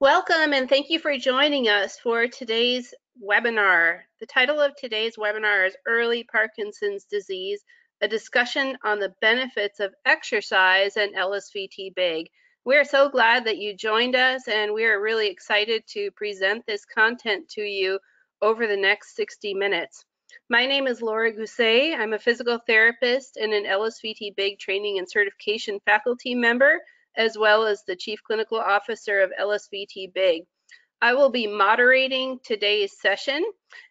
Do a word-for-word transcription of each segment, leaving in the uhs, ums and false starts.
Welcome and thank you for joining us for today's webinar. The title of today's webinar is Early Parkinson's Disease, a discussion on the benefits of exercise and L S V T big. We're so glad that you joined us and we are really excited to present this content to you over the next sixty minutes. My name is Laura Gousset. I'm a physical therapist and an L S V T big training and certification faculty member, as well as the Chief Clinical Officer of L S V T big. I will be moderating today's session,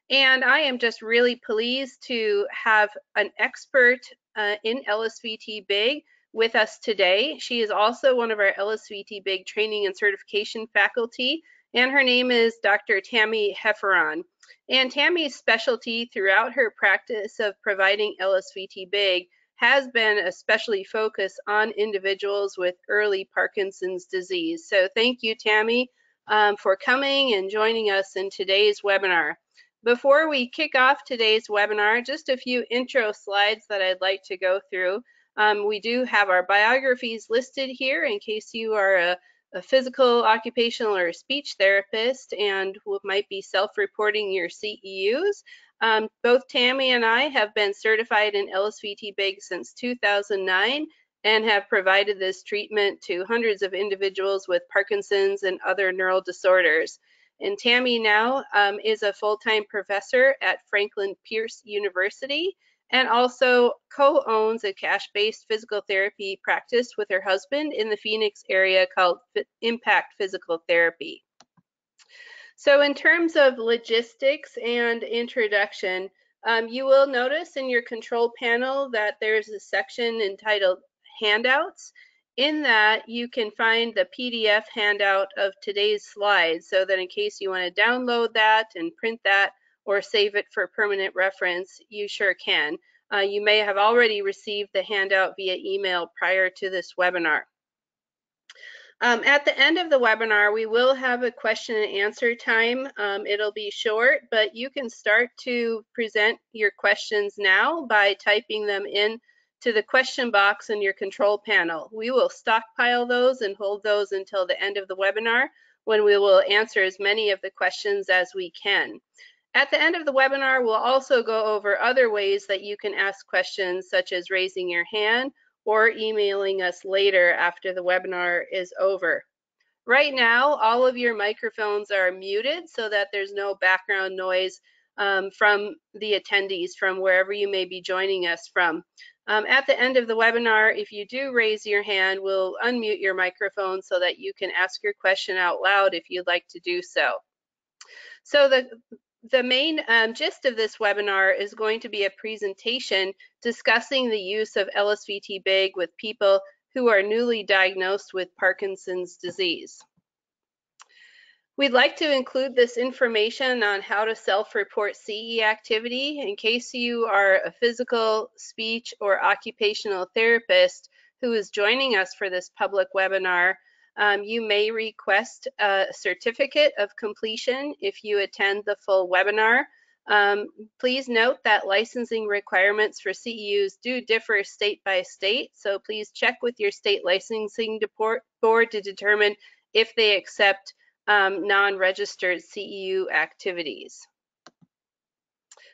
and I am just really pleased to have an expert uh, in L S V T big with us today. She is also one of our L S V T big training and certification faculty, and her name is Doctor Tammy Hefferon. And Tammy's specialty throughout her practice of providing L S V T big has been especially focused on individuals with early Parkinson's disease. So thank you, Tammy, um, for coming and joining us in today's webinar. Before we kick off today's webinar, just a few intro slides that I'd like to go through. Um, we do have our biographies listed here in case you are a, a physical, occupational, or speech therapist and who might be self-reporting your C E Us. Um, both Tammy and I have been certified in L S V T big since two thousand nine and have provided this treatment to hundreds of individuals with Parkinson's and other neural disorders. And Tammy now um, is a full-time professor at Franklin Pierce University and also co-owns a cash-based physical therapy practice with her husband in the Phoenix area called Impact Physical Therapy. So in terms of logistics and introduction, um, you will notice in your control panel that there's a section entitled Handouts. In that, you can find the P D F handout of today's slides, so that in case you want to download that and print that or save it for permanent reference, you sure can. Uh, you may have already received the handout via email prior to this webinar. Um, at the end of the webinar, we will have a question and answer time. Um, it'll be short, but you can start to present your questions now by typing them in to the question box in your control panel. We will stockpile those and hold those until the end of the webinar, when we will answer as many of the questions as we can. At the end of the webinar, we'll also go over other ways that you can ask questions, such as raising your hand or emailing us later after the webinar is over. Right now, all of your microphones are muted so that there's no background noise um, from the attendees from wherever you may be joining us from. Um, at the end of the webinar, if you do raise your hand, we'll unmute your microphone so that you can ask your question out loud if you'd like to do so. So the The main um, gist of this webinar is going to be a presentation discussing the use of L S V T big with people who are newly diagnosed with Parkinson's disease. We'd like to include this information on how to self-report C E activity in case you are a physical, speech, or occupational therapist who is joining us for this public webinar. Um, you may request a certificate of completion if you attend the full webinar. Um, please note that licensing requirements for C E Us do differ state by state, so please check with your state licensing board to determine if they accept um, non-registered C E U activities.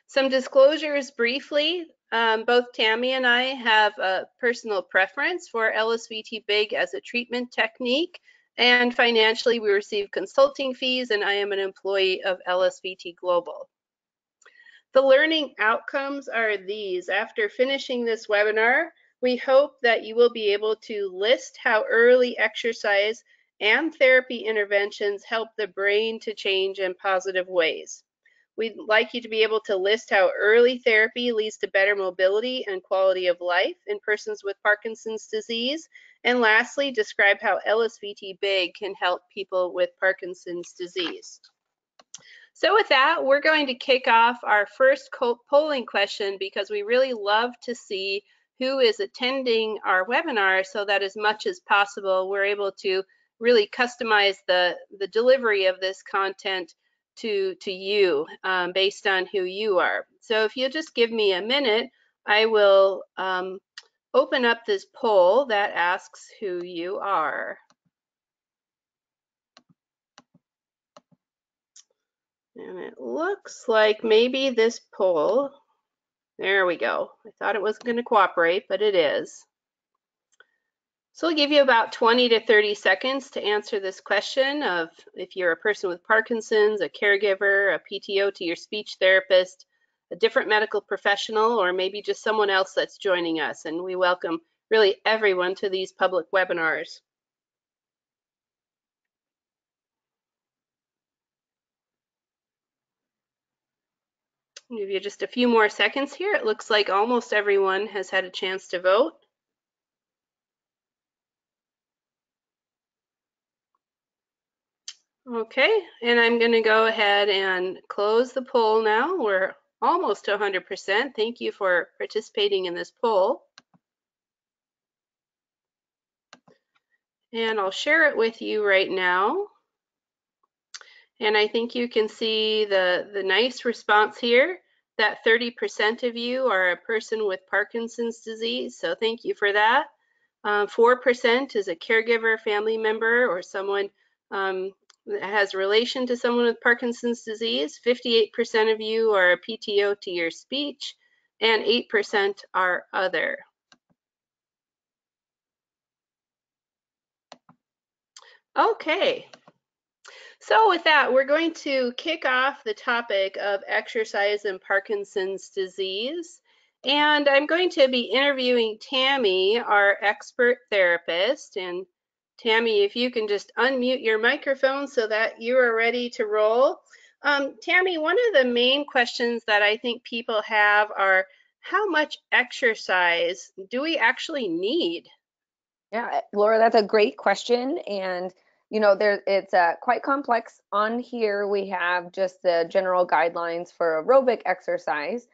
Some disclosures briefly. Um, both Tammy and I have a personal preference for L S V T big as a treatment technique, and financially we receive consulting fees, and I am an employee of L S V T Global. The learning outcomes are these. After finishing this webinar, we hope that you will be able to list how early exercise and therapy interventions help the brain to change in positive ways. We'd like you to be able to list how early therapy leads to better mobility and quality of life in persons with Parkinson's disease. And lastly, describe how L S V T big can help people with Parkinson's disease. So with that, we're going to kick off our first polling question because we really love to see who is attending our webinar so that as much as possible, we're able to really customize the, the delivery of this content to to you um, based on who you are. So if you'll just give me a minute, I will um, open up this poll that asks who you are. And it looks like maybe this poll, there we go. I thought it wasn't going to cooperate, but it is. So we'll give you about twenty to thirty seconds to answer this question of if you're a person with Parkinson's, a caregiver, a P T O to your speech therapist, a different medical professional, or maybe just someone else that's joining us. And we welcome really everyone to these public webinars. I'll give you just a few more seconds here. It looks like almost everyone has had a chance to vote. Okay, and I'm going to go ahead and close the poll now. We're almost to one hundred percent. Thank you for participating in this poll. And I'll share it with you right now. And I think you can see the, the nice response here, that thirty percent of you are a person with Parkinson's disease, so thank you for that. Uh, four percent is a caregiver, family member, or someone um, that has relation to someone with Parkinson's disease. fifty-eight percent of you are a P T O to your speech, and eight percent are other. Okay. So with that, we're going to kick off the topic of exercise and Parkinson's disease. And I'm going to be interviewing Tammy, our expert therapist. And Tammy, if you can just unmute your microphone so that you are ready to roll. Um, Tammy, one of the main questions that I think people have are, how much exercise do we actually need? Yeah, Laura, that's a great question. And you know, there, it's uh, quite complex. On here, we have just the general guidelines for aerobic exercise.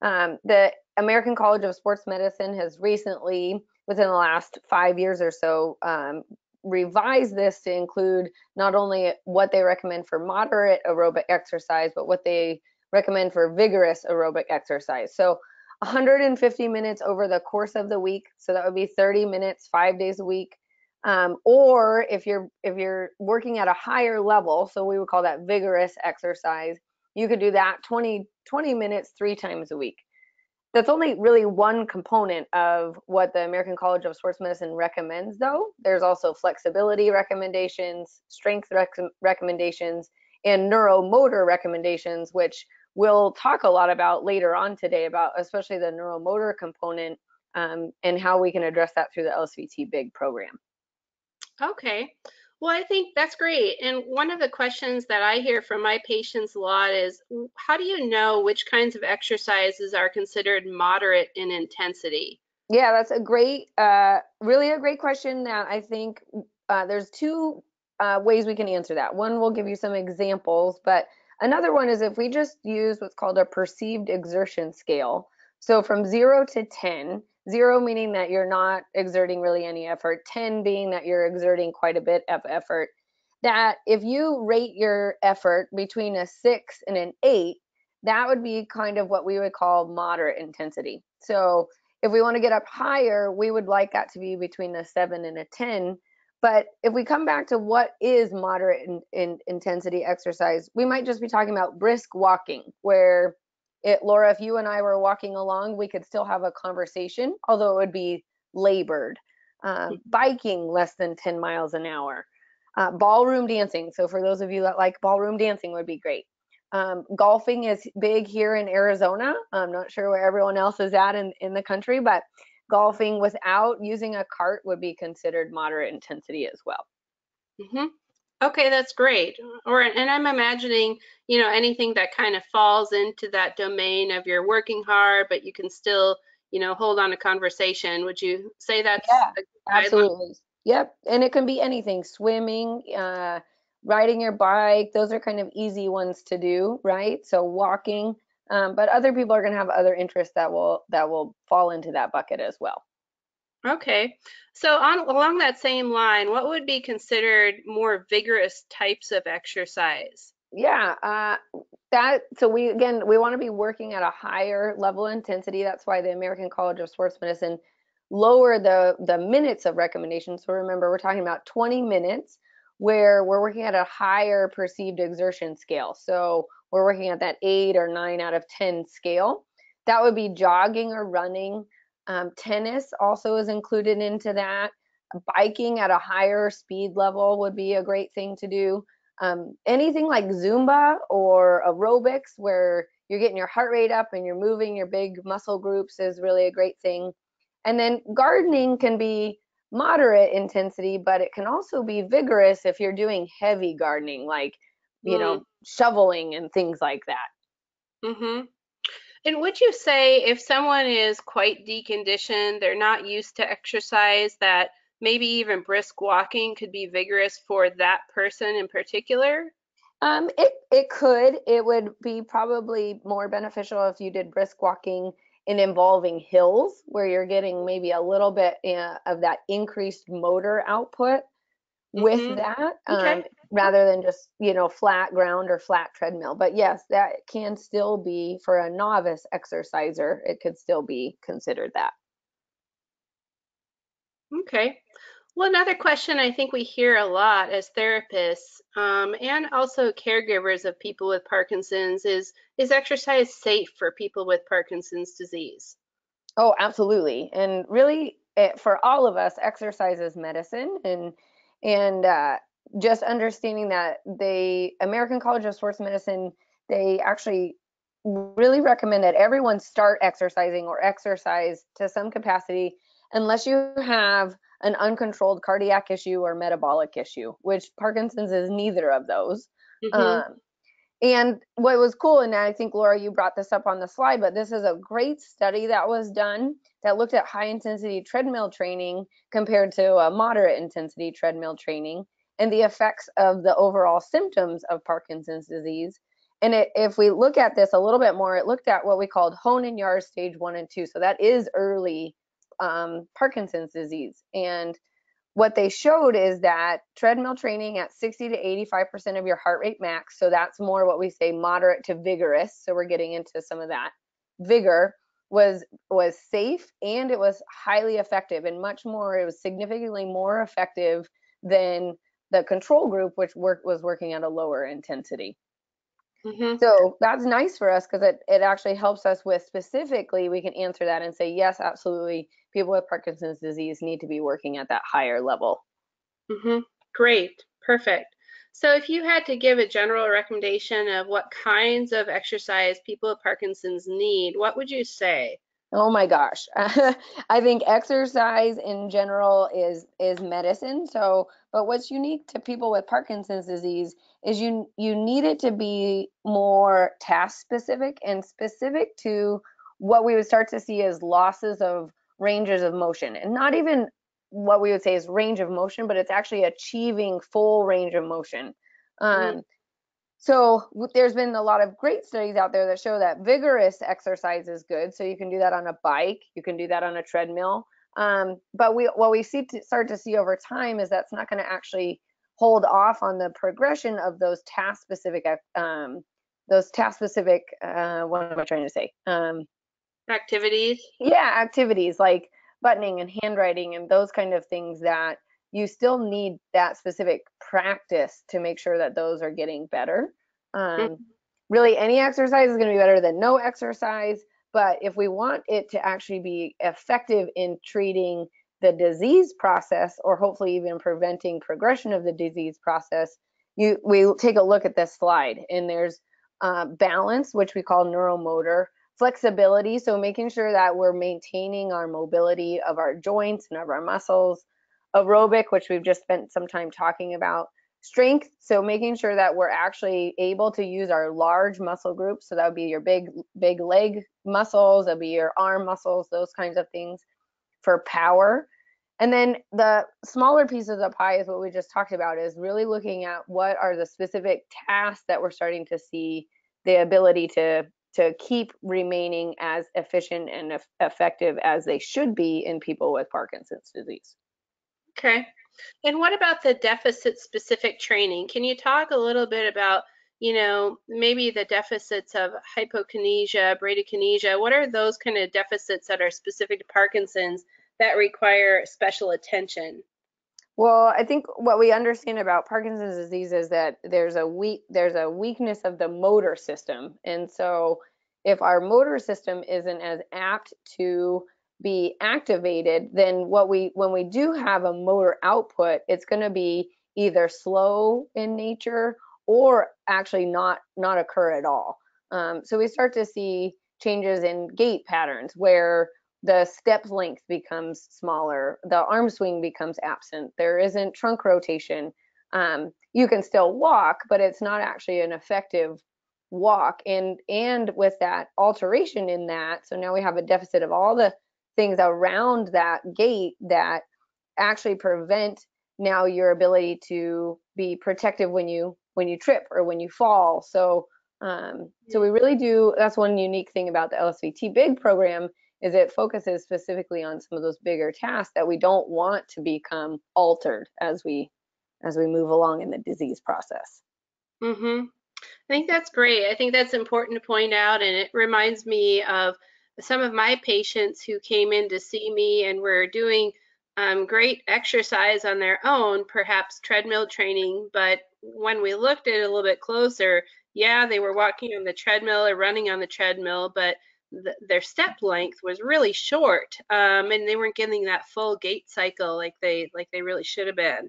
Um, the American College of Sports Medicine has recently, within the last five years or so, um, revised this to include not only what they recommend for moderate aerobic exercise, but what they recommend for vigorous aerobic exercise. So one hundred fifty minutes over the course of the week. So that would be thirty minutes, five days a week. Um, or if you're if you're working at a higher level, so we would call that vigorous exercise, you could do that twenty, twenty minutes three times a week. That's only really one component of what the American College of Sports Medicine recommends, though. There's also flexibility recommendations, strength rec recommendations, and neuromotor recommendations, which we'll talk a lot about later on today, about especially the neuromotor component um, and how we can address that through the L S V T BIG program. Okay, well, I think that's great. And one of the questions that I hear from my patients a lot is, how do you know which kinds of exercises are considered moderate in intensity? Yeah, that's a great, uh, really a great question. That I think uh, there's two uh, ways we can answer that. One, we'll give you some examples, but another one is if we just use what's called a perceived exertion scale. So from zero to ten, zero meaning that you're not exerting really any effort, ten being that you're exerting quite a bit of effort, that if you rate your effort between a six and an eight, that would be kind of what we would call moderate intensity. So if we want to get up higher, we would like that to be between a seven and a ten. But if we come back to what is moderate in, in intensity exercise, we might just be talking about brisk walking, where It, Laura, if you and I were walking along, we could still have a conversation, although it would be labored. Uh, biking less than ten miles an hour. Uh, ballroom dancing. So for those of you that like ballroom dancing, would be great. Um, golfing is big here in Arizona. I'm not sure where everyone else is at in, in the country, but golfing without using a cart would be considered moderate intensity as well. Mm-hmm. Okay, that's great. Or, and I'm imagining, you know, anything that kind of falls into that domain of you're working hard, but you can still, you know, hold on a conversation. Would you say that's yeah, absolutely. Yep. And it can be anything, swimming, uh, riding your bike. Those are kind of easy ones to do, right? So walking, um, but other people are going to have other interests that will, that will fall into that bucket as well. Okay, so on, along that same line, what would be considered more vigorous types of exercise? Yeah, uh, that so we again we want to be working at a higher level of intensity. That's why the American College of Sports Medicine lower the the minutes of recommendations. So remember, we're talking about twenty minutes, where we're working at a higher perceived exertion scale. So we're working at that eight or nine out of ten scale. That would be jogging or running. Um, tennis also is included into that. Biking at a higher speed level would be a great thing to do. Um, anything like Zumba or aerobics where you're getting your heart rate up and you're moving your big muscle groups is really a great thing. And then gardening can be moderate intensity, but it can also be vigorous if you're doing heavy gardening, like, you mm. know, shoveling and things like that. Mm-hmm. And would you say if someone is quite deconditioned, they're not used to exercise, that maybe even brisk walking could be vigorous for that person in particular? Um, it, it could. It would be probably more beneficial if you did brisk walking in involving hills where you're getting maybe a little bit uh, of that increased motor output mm-hmm. with that okay. um, rather than just, you know, flat ground or flat treadmill. But yes, that can still be, for a novice exerciser, it could still be considered that. Okay. Well, another question I think we hear a lot as therapists um, and also caregivers of people with Parkinson's is, is exercise safe for people with Parkinson's disease? Oh, absolutely. And really, it, for all of us, exercise is medicine. And, and uh, just understanding that the American College of Sports Medicine, they actually really recommend that everyone start exercising or exercise to some capacity unless you have an uncontrolled cardiac issue or metabolic issue, which Parkinson's is neither of those. Mm-hmm. Um, and what was cool, and I think, Laura, you brought this up on the slide, but this is a great study that was done that looked at high intensity treadmill training compared to a moderate intensity treadmill training and the effects of the overall symptoms of Parkinson's disease. And it, if we look at this a little bit more, it looked at what we called Hoehn and Yahr stage one and two. So that is early Um, Parkinson's disease. And what they showed is that treadmill training at sixty to eighty-five percent of your heart rate max, so that's more what we say moderate to vigorous, so we're getting into some of that vigor, was was safe, and it was highly effective, and much more, it was significantly more effective than the control group, which work, was working at a lower intensity. Mm-hmm. So that's nice for us because it, it actually helps us with specifically, we can answer that and say, yes, absolutely. People with Parkinson's disease need to be working at that higher level. Mm-hmm. Great. Perfect. So if you had to give a general recommendation of what kinds of exercise people with Parkinson's need, what would you say? Oh my gosh. I think exercise in general is is medicine. So, but what's unique to people with Parkinson's disease is you you need it to be more task specific and specific to what we would start to see as losses of ranges of motion, and not even what we would say is range of motion, but it's actually achieving full range of motion. Um, mm-hmm. So there's been a lot of great studies out there that show that vigorous exercise is good. So you can do that on a bike, you can do that on a treadmill. Um, but we, what we see to start to see over time is that's not going to actually hold off on the progression of those task-specific, um, those task-specific. Uh, what am I trying to say? Um, activities. Yeah, activities like buttoning and handwriting and those kind of things that you still need that specific practice to make sure that those are getting better. Um, really, any exercise is going to be better than no exercise, but if we want it to actually be effective in treating the disease process or hopefully even preventing progression of the disease process, you, we take a look at this slide, and there's uh, balance, which we call neuromotor, flexibility, so making sure that we're maintaining our mobility of our joints and of our muscles, aerobic, which we've just spent some time talking about, strength, so making sure that we're actually able to use our large muscle groups, so that would be your big big leg muscles, that'd be your arm muscles, those kinds of things, for power. And then the smaller piece of the pie is what we just talked about, is really looking at what are the specific tasks that we're starting to see the ability to to keep remaining as efficient and effective as they should be in people with Parkinson's disease. Okay. And what about the deficit specific training? Can you talk a little bit about, you know, maybe the deficits of hypokinesia, bradykinesia? What are those kind of deficits that are specific to Parkinson's that require special attention? Well, I think what we understand about Parkinson's disease is that there's a weak, there's a weakness of the motor system. And so if our motor system isn't as apt to be activated, then what we, when we do have a motor output, it's going to be either slow in nature or actually not, not occur at all. Um, so we start to see changes in gait patterns where the step length becomes smaller, the arm swing becomes absent, there isn't trunk rotation. Um, you can still walk, but it's not actually an effective walk. And, and with that alteration in that, so now we have a deficit of all the things around that gait that actually prevent now your ability to be protective when you, when you trip or when you fall. So, um, so we really do, that's one unique thing about the L S V T Big program, is it focuses specifically on some of those bigger tasks that we don't want to become altered as we as we move along in the disease process. Mm-hmm. I think that's great. I think that's important to point out, and it reminds me of some of my patients who came in to see me and were doing um, great exercise on their own, perhaps treadmill training, but when we looked at it a little bit closer, yeah, they were walking on the treadmill or running on the treadmill, but The, their step length was really short, um, and they weren't getting that full gait cycle like they like they really should have been.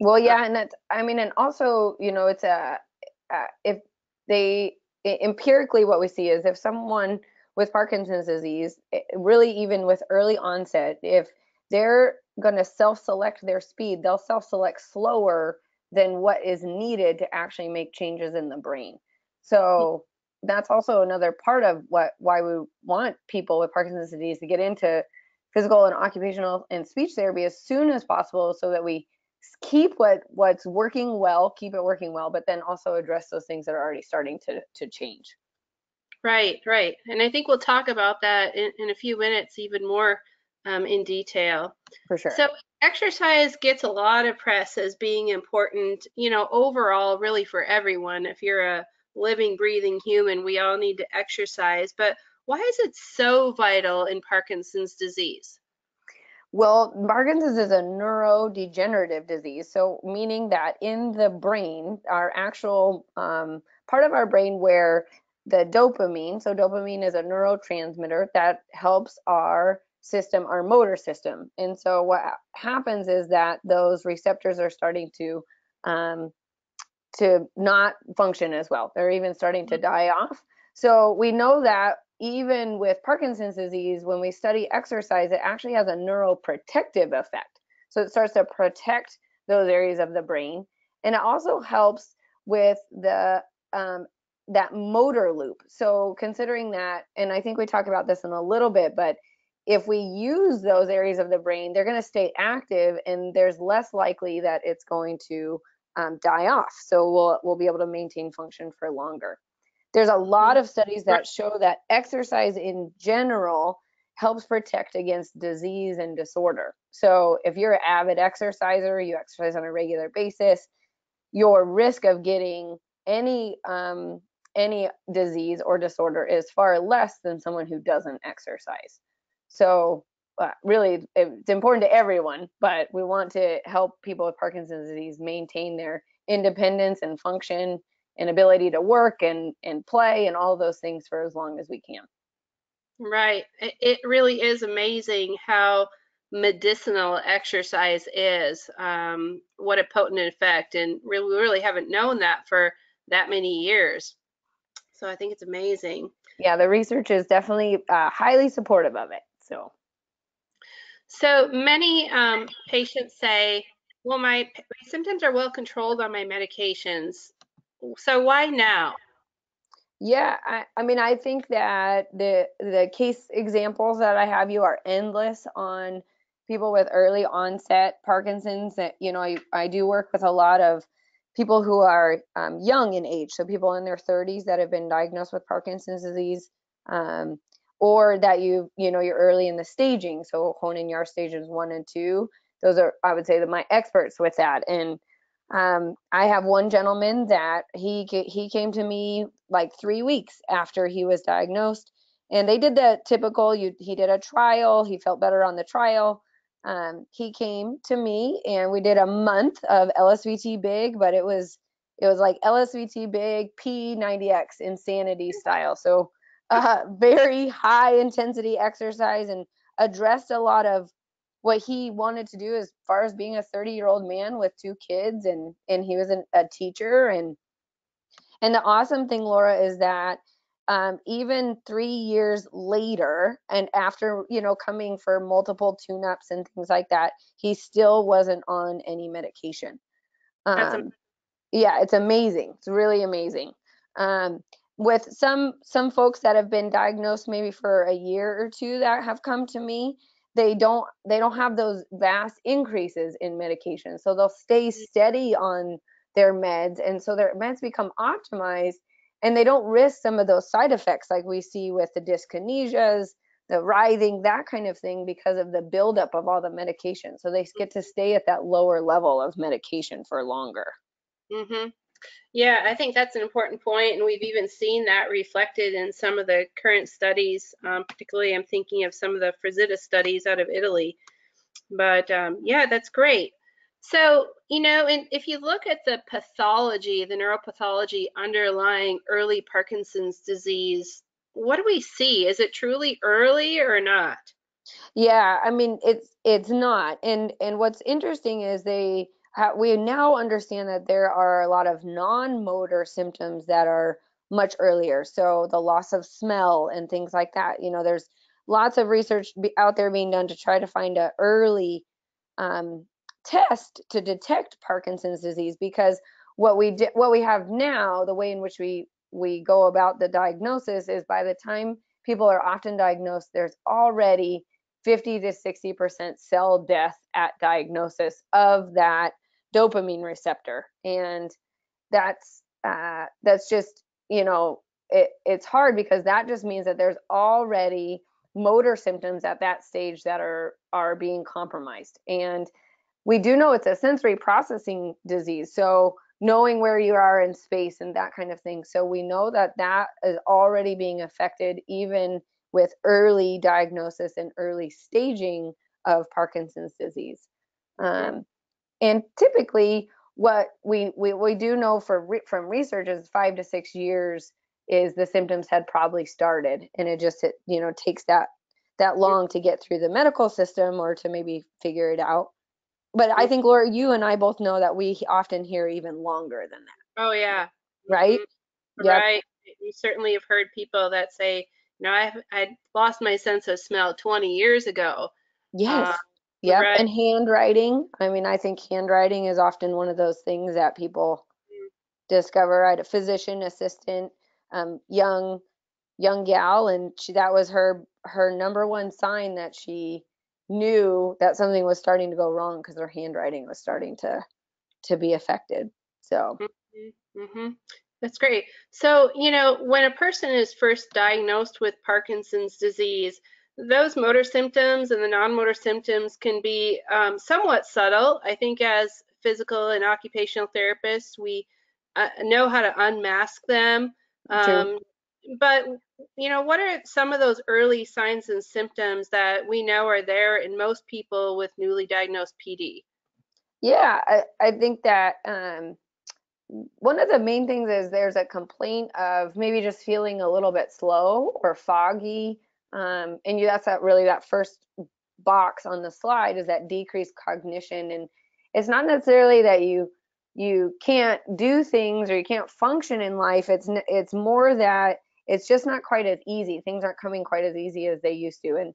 Well, yeah, and that's, I mean, and also, you know, it's a uh, if they empirically what we see is if someone with Parkinson's disease, really even with early onset, if they're going to self-select their speed, they'll self-select slower than what is needed to actually make changes in the brain. So. Mm-hmm. That's also another part of what why we want people with Parkinson's disease to get into physical and occupational and speech therapy as soon as possible, so that we keep what what's working well, keep it working well, but then also address those things that are already starting to to change. Right, right. And I think we'll talk about that in, in a few minutes even more um, in detail. For sure. So exercise gets a lot of press as being important, you know, overall really for everyone. If you're a living, breathing human, we all need to exercise, but why is it so vital in Parkinson's disease? Well, Parkinson's is a neurodegenerative disease, so meaning that in the brain, our actual um, part of our brain where the dopamine, so dopamine is a neurotransmitter that helps our system, our motor system. And so what happens is that those receptors are starting to um, to not function as well. They're even starting to die off. So we know that even with Parkinson's disease, when we study exercise, it actually has a neuroprotective effect. So it starts to protect those areas of the brain. And it also helps with the um, that motor loop. So considering that, and I think we talk about this in a little bit, but if we use those areas of the brain, they're gonna stay active and there's less likely that it's going to Um, die off, so we'll we'll be able to maintain function for longer. There's a lot of studies that show that exercise in general helps protect against disease and disorder. So if you're an avid exerciser, you exercise on a regular basis, your risk of getting any um, any disease or disorder is far less than someone who doesn't exercise. So Uh, really, it's important to everyone, but we want to help people with Parkinson's disease maintain their independence and function and ability to work and, and play and all those things for as long as we can. Right. It really is amazing how medicinal exercise is. Um, what a potent effect. And we really haven't known that for that many years. So I think it's amazing. Yeah, the research is definitely uh, highly supportive of it. So. So many um, patients say, well, my, my symptoms are well controlled on my medications. So why now? Yeah, I, I mean, I think that the the case examples that I have you are endless on people with early onset Parkinson's. That, you know, I, I do work with a lot of people who are um, young in age. So people in their thirties that have been diagnosed with Parkinson's disease. Um, or that you, you know, you're early in the staging. So Hoehn and Yahr stages one and two, those are, I would say that my experts with that. And um, I have one gentleman that he, he came to me like three weeks after he was diagnosed and they did the typical, you, he did a trial, he felt better on the trial. Um, he came to me and we did a month of L S V T big, but it was it was like L S V T big P ninety X insanity style. So uh, very high intensity exercise, and addressed a lot of what he wanted to do as far as being a thirty year old man with two kids, and and he was an, a teacher. And and the awesome thing, Laura, is that um, even three years later, and after, you know, coming for multiple tune-ups and things like that, he still wasn't on any medication. Um, yeah, it's amazing. It's really amazing. Um, with some some folks that have been diagnosed maybe for a year or two that have come to me, they don't they don't have those vast increases in medication, so they'll stay steady on their meds, and so their meds become optimized, and they don't risk some of those side effects like we see with the dyskinesias, the writhing, that kind of thing, because of the buildup of all the medication. So they get to stay at that lower level of medication for longer. Mm-hmm. Yeah, I think that's an important point, and we've even seen that reflected in some of the current studies. Um, particularly, I'm thinking of some of the Frisita studies out of Italy. But um, yeah, that's great. So, you know, and if you look at the pathology, the neuropathology underlying early Parkinson's disease, what do we see? Is it truly early or not? Yeah, I mean, it's it's not. And and what's interesting is they. We now understand that there are a lot of non-motor symptoms that are much earlier. So the loss of smell and things like that. You know, there's lots of research out there being done to try to find an early um, test to detect Parkinson's disease, because what we di- what we have now, the way in which we we go about the diagnosis, is by the time people are often diagnosed, there's already fifty to sixty percent cell death at diagnosis of that dopamine receptor. And that's uh, that's just, you know, it, it's hard, because that just means that there's already motor symptoms at that stage that are, are being compromised. And we do know it's a sensory processing disease, so knowing where you are in space and that kind of thing. So we know that that is already being affected even with early diagnosis and early staging of Parkinson's disease. Um, and typically what we, we, we do know for re- from research is five to six years is the symptoms had probably started, and it just, it, you know, takes that, that long to get through the medical system or to maybe figure it out. But I think, Laura, you and I both know that we often hear even longer than that. Oh yeah. Right? Mm-hmm. Yep. Right. You certainly have heard people that say, Now I I lost my sense of smell twenty years ago. Yes. Um, yep. Right. And handwriting. I mean, I think handwriting is often one of those things that people mm-hmm. discover. I had a physician assistant, um, young, young gal, and she, that was her her number one sign that she knew that something was starting to go wrong, because her handwriting was starting to to be affected. So. Mm-hmm. Mm-hmm. That's great. So, you know, when a person is first diagnosed with Parkinson's disease, those motor symptoms and the non-motor symptoms can be um, somewhat subtle. I think as physical and occupational therapists, we uh, know how to unmask them. Um, but, you know, what are some of those early signs and symptoms that we know are there in most people with newly diagnosed P D? Yeah, I, I think that... Um... One of the main things is there's a complaint of maybe just feeling a little bit slow or foggy. Um, and you, that's that really that first box on the slide is that decreased cognition. And it's not necessarily that you you can't do things or you can't function in life. It's it's more that it's just not quite as easy. Things aren't coming quite as easy as they used to. And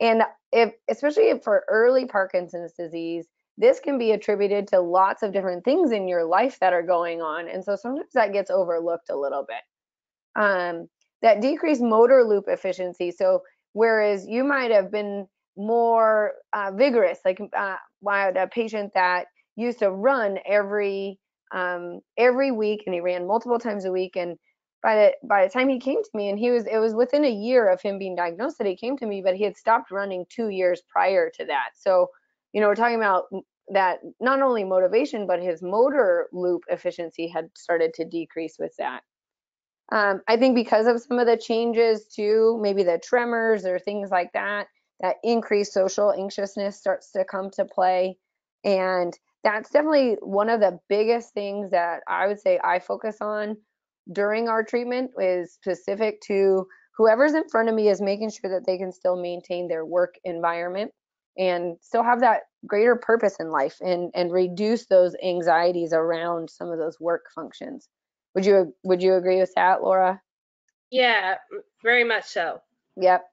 and if especially if for early Parkinson's disease, this can be attributed to lots of different things in your life that are going on. And so sometimes that gets overlooked a little bit. Um, that decreased motor loop efficiency. So whereas you might have been more uh, vigorous, like uh, I had a patient that used to run every um, every week, and he ran multiple times a week. And by the by the time he came to me, and he was it was within a year of him being diagnosed that he came to me, but he had stopped running two years prior to that. So, you know, we're talking about that not only motivation, but his motor loop efficiency had started to decrease with that. Um, I think because of some of the changes too, maybe the tremors or things like that, that increased social anxiousness starts to come to play. And that's definitely one of the biggest things that I would say I focus on during our treatment, is specific to whoever's in front of me, is making sure that they can still maintain their work environment and still have that greater purpose in life, and, and reduce those anxieties around some of those work functions. Would you, would you agree with that, Laura? Yeah, very much so. Yep.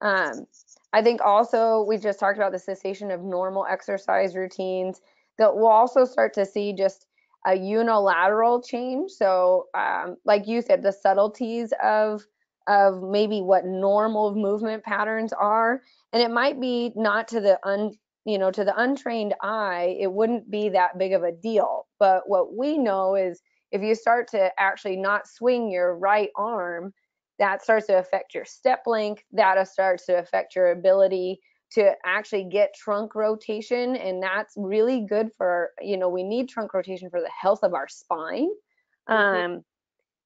Um, I think also we just talked about the cessation of normal exercise routines, that we'll also start to see just a unilateral change. So um, like you said, the subtleties of, of maybe what normal movement patterns are, and it might be not to the un, you know, to the untrained eye, it wouldn't be that big of a deal. But what we know is if you start to actually not swing your right arm, that starts to affect your step length, that starts to affect your ability to actually get trunk rotation. And that's really good for, you know, we need trunk rotation for the health of our spine. Mm-hmm. Um,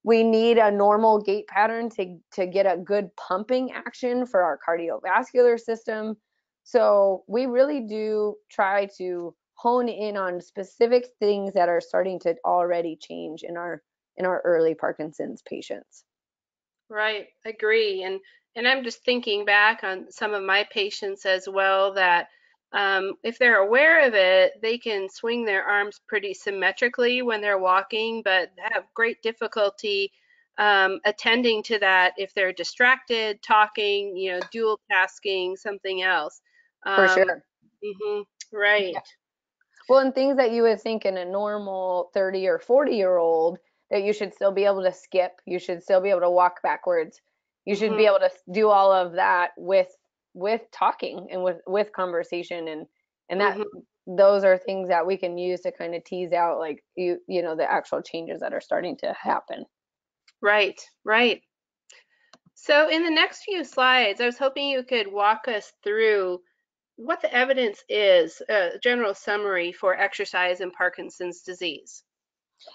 we need a normal gait pattern to, to get a good pumping action for our cardiovascular system. So we really do try to hone in on specific things that are starting to already change in our in our early Parkinson's patients. Right, agree. And and I'm just thinking back on some of my patients as well, that um, if they're aware of it, they can swing their arms pretty symmetrically when they're walking, but have great difficulty um, attending to that if they're distracted, talking, you know, dual tasking, something else. Um, For sure. Mm-hmm, right. Yeah. Well, and things that you would think in a normal thirty or forty year old that you should still be able to skip, you should still be able to walk backwards, you should mm-hmm. be able to do all of that with with talking and with with conversation, and and that mm-hmm. those are things that we can use to kind of tease out, like you you know the actual changes that are starting to happen. Right, right. So in the next few slides, I was hoping you could walk us through what the evidence is, a general summary for exercise in Parkinson's disease.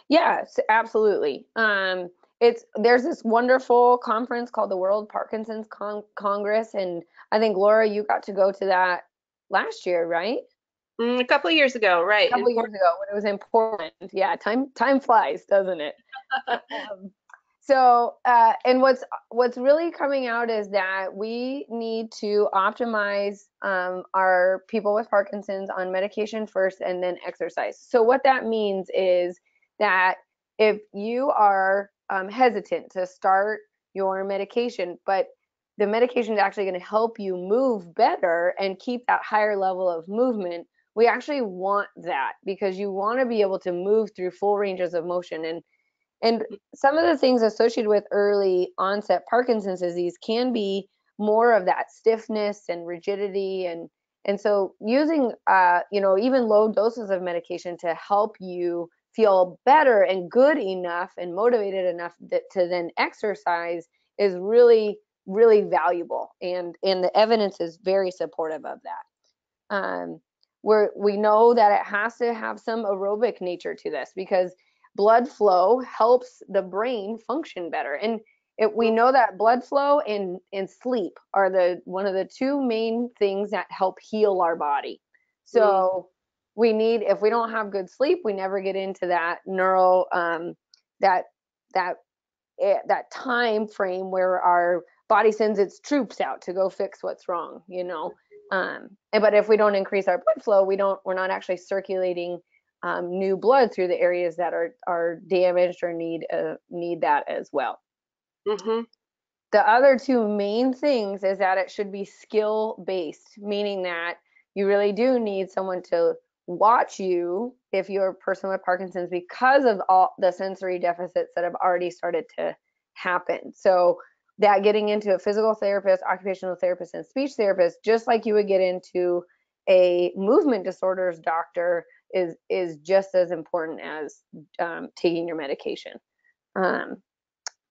Yes, absolutely. Um, it's there's this wonderful conference called the World Parkinson's Con- Congress, and I think, Laura, you got to go to that last year, right? Mm, a couple of years ago, right? A couple of years ago when it was in Portland. Yeah, time time flies, doesn't it? um, so, uh, and what's what's really coming out is that we need to optimize um, our people with Parkinson's on medication first, and then exercise. So what that means is that if you are um, hesitant to start your medication, but the medication is actually going to help you move better and keep that higher level of movement, we actually want that, because you want to be able to move through full ranges of motion. And and some of the things associated with early onset Parkinson's disease can be more of that stiffness and rigidity, and and so using uh, you know even low doses of medication to help you feel better and good enough and motivated enough that to then exercise is really, really valuable. And, and the evidence is very supportive of that. Um, we're, we know that it has to have some aerobic nature to this, because blood flow helps the brain function better. And it, we know that blood flow and, and sleep are the one of the two main things that help heal our body. So mm-hmm. we need, if we don't have good sleep, we never get into that neural, um, that that that time frame where our body sends its troops out to go fix what's wrong, you know. Um, but if we don't increase our blood flow, we don't, we're not actually circulating um, new blood through the areas that are are damaged or need uh, need that as well. Mm-hmm. The other two main things is that it should be skill based, meaning that you really do need someone to watch you if you're a person with Parkinson's, because of all the sensory deficits that have already started to happen. So that getting into a physical therapist, occupational therapist, and speech therapist, just like you would get into a movement disorders doctor, is is just as important as um, taking your medication. Um,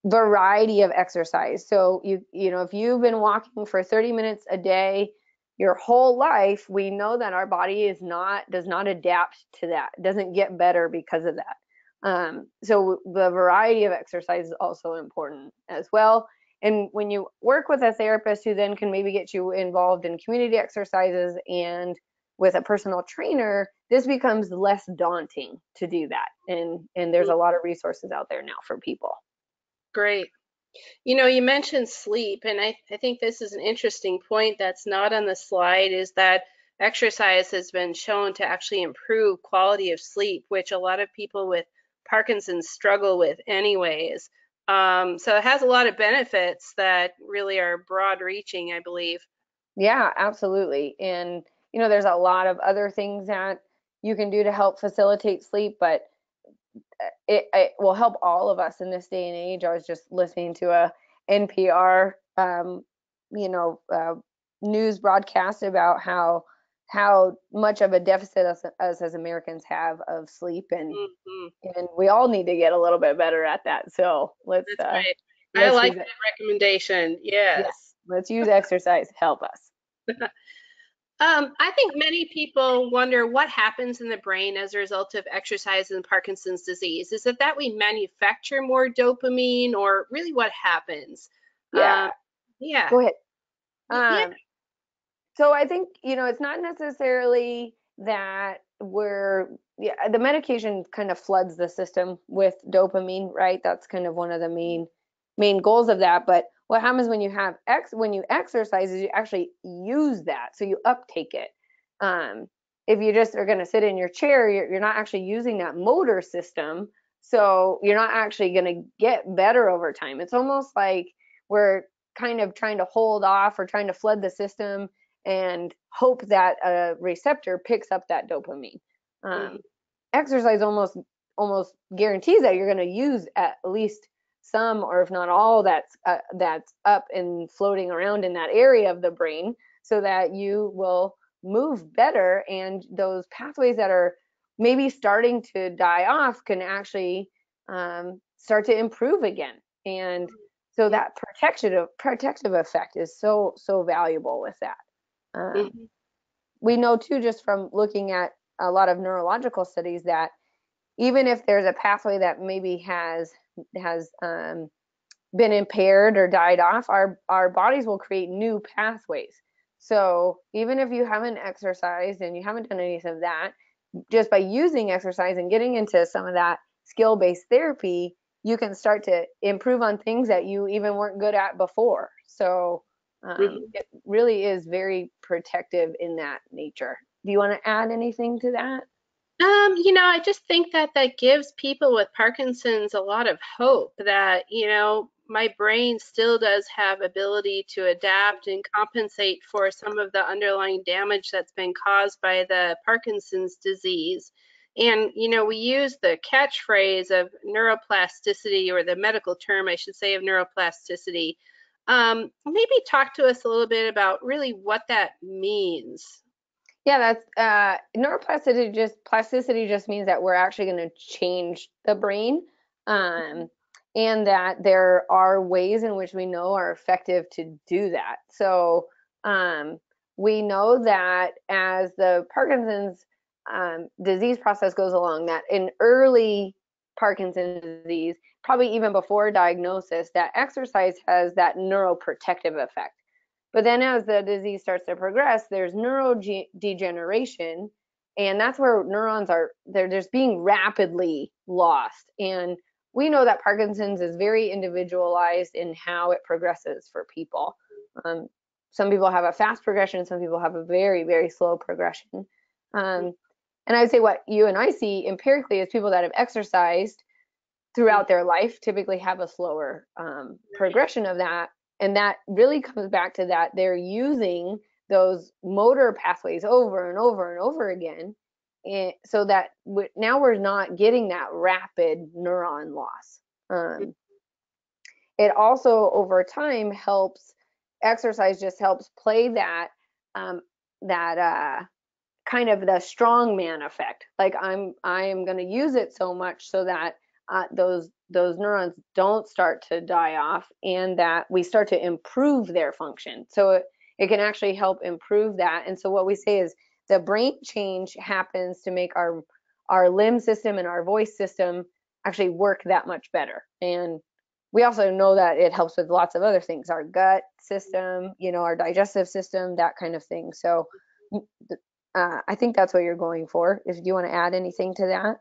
variety of exercise. So you you know if you've been walking for thirty minutes a day your whole life, we know that our body is not, does not adapt to that, doesn't get better because of that. Um, so the variety of exercise is also important as well. And when you work with a therapist who then can maybe get you involved in community exercises and with a personal trainer, this becomes less daunting to do that. And, and there's a lot of resources out there now for people. Great. You know, you mentioned sleep, and I, I think this is an interesting point that's not on the slide, is that exercise has been shown to actually improve quality of sleep, which a lot of people with Parkinson's struggle with anyways. Um, so it has a lot of benefits that really are broad reaching, I believe. Yeah, absolutely. And, you know, there's a lot of other things that you can do to help facilitate sleep, but it, it will help all of us in this day and age. I was just listening to a N P R, um, you know, uh, news broadcast about how how much of a deficit us, us as Americans have of sleep, and mm-hmm. and we all need to get a little bit better at that. So let's. That's uh, right. Let's I like that recommendation. Yes. yes. Let's use exercise to help us. Um, I think many people wonder what happens in the brain as a result of exercise and Parkinson's disease. Is it that we manufacture more dopamine, or really what happens? Yeah. Um, yeah. Go ahead. Um, yeah. So I think, you know, it's not necessarily that we're, yeah, the medication kind of floods the system with dopamine, right? That's kind of one of the main main goals of that. But what happens when you have ex when you exercise is you actually use that, so you uptake it. Um, if you just are going to sit in your chair, you're, you're not actually using that motor system, so you're not actually going to get better over time. It's almost like we're kind of trying to hold off or trying to flood the system and hope that a receptor picks up that dopamine. Um, mm-hmm. Exercise almost almost guarantees that you're going to use at least some, or if not all, that's uh, that's up and floating around in that area of the brain, so that you will move better, and those pathways that are maybe starting to die off can actually um, start to improve again. And so that protective protective effect is so so valuable with that. Um, mm-hmm. We know too, just from looking at a lot of neurological studies, that even if there's a pathway that maybe has has um, been impaired or died off, our our bodies will create new pathways. So even if you haven't exercised and you haven't done any of that, just by using exercise and getting into some of that skill-based therapy, you can start to improve on things that you even weren't good at before. So um, mm-hmm. it really is very protective in that nature. Do you want to add anything to that? Um, you know, I just think that that gives people with Parkinson's a lot of hope that, you know, my brain still does have ability to adapt and compensate for some of the underlying damage that's been caused by the Parkinson's disease. And, you know, we use the catchphrase of neuroplasticity, or the medical term, I should say, of neuroplasticity. Um, maybe talk to us a little bit about really what that means. Yeah, that's uh, neuroplasticity. Just plasticity just means that we're actually going to change the brain, um, and that there are ways in which we know are effective to do that. So um, we know that as the Parkinson's um, disease process goes along, that in early Parkinson's disease, probably even before diagnosis, that exercise has that neuroprotective effect. But then as the disease starts to progress, there's neurodegeneration, and that's where neurons are, they're just being rapidly lost. And we know that Parkinson's is very individualized in how it progresses for people. Um, some people have a fast progression, some people have a very, very slow progression. Um, and I would say what you and I see empirically is people that have exercised throughout their life typically have a slower um, progression of that. And that really comes back to that they're using those motor pathways over and over and over again, and so that we're, now we're not getting that rapid neuron loss. Um, it also over time helps, exercise just helps play that um, that uh, kind of the strongman effect. Like I'm I am going to use it so much so that Uh, those those neurons don't start to die off, and that we start to improve their function. So it, it can actually help improve that. And so what we say is the brain change happens to make our our limb system and our voice system actually work that much better. And we also know that it helps with lots of other things, our gut system, you know, our digestive system, that kind of thing. So uh, I think that's what you're going for. If you want to add anything to that?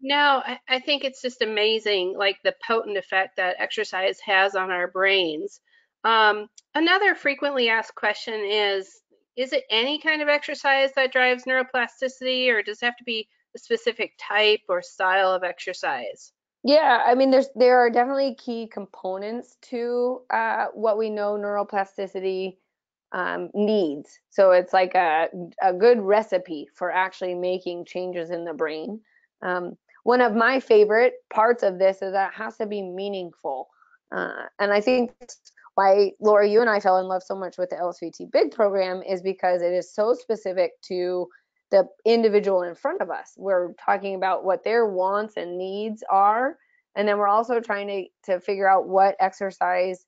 No, I, I think it's just amazing, like the potent effect that exercise has on our brains. Um, another frequently asked question is, is it any kind of exercise that drives neuroplasticity, or does it have to be a specific type or style of exercise? Yeah, I mean, there's there are definitely key components to uh, what we know neuroplasticity um, needs. So it's like a, a good recipe for actually making changes in the brain. Um, one of my favorite parts of this is that it has to be meaningful. Uh, and I think why, Laura, you and I fell in love so much with the L S V T Big program is because it is so specific to the individual in front of us. We're talking about what their wants and needs are, and then we're also trying to, to figure out what exercise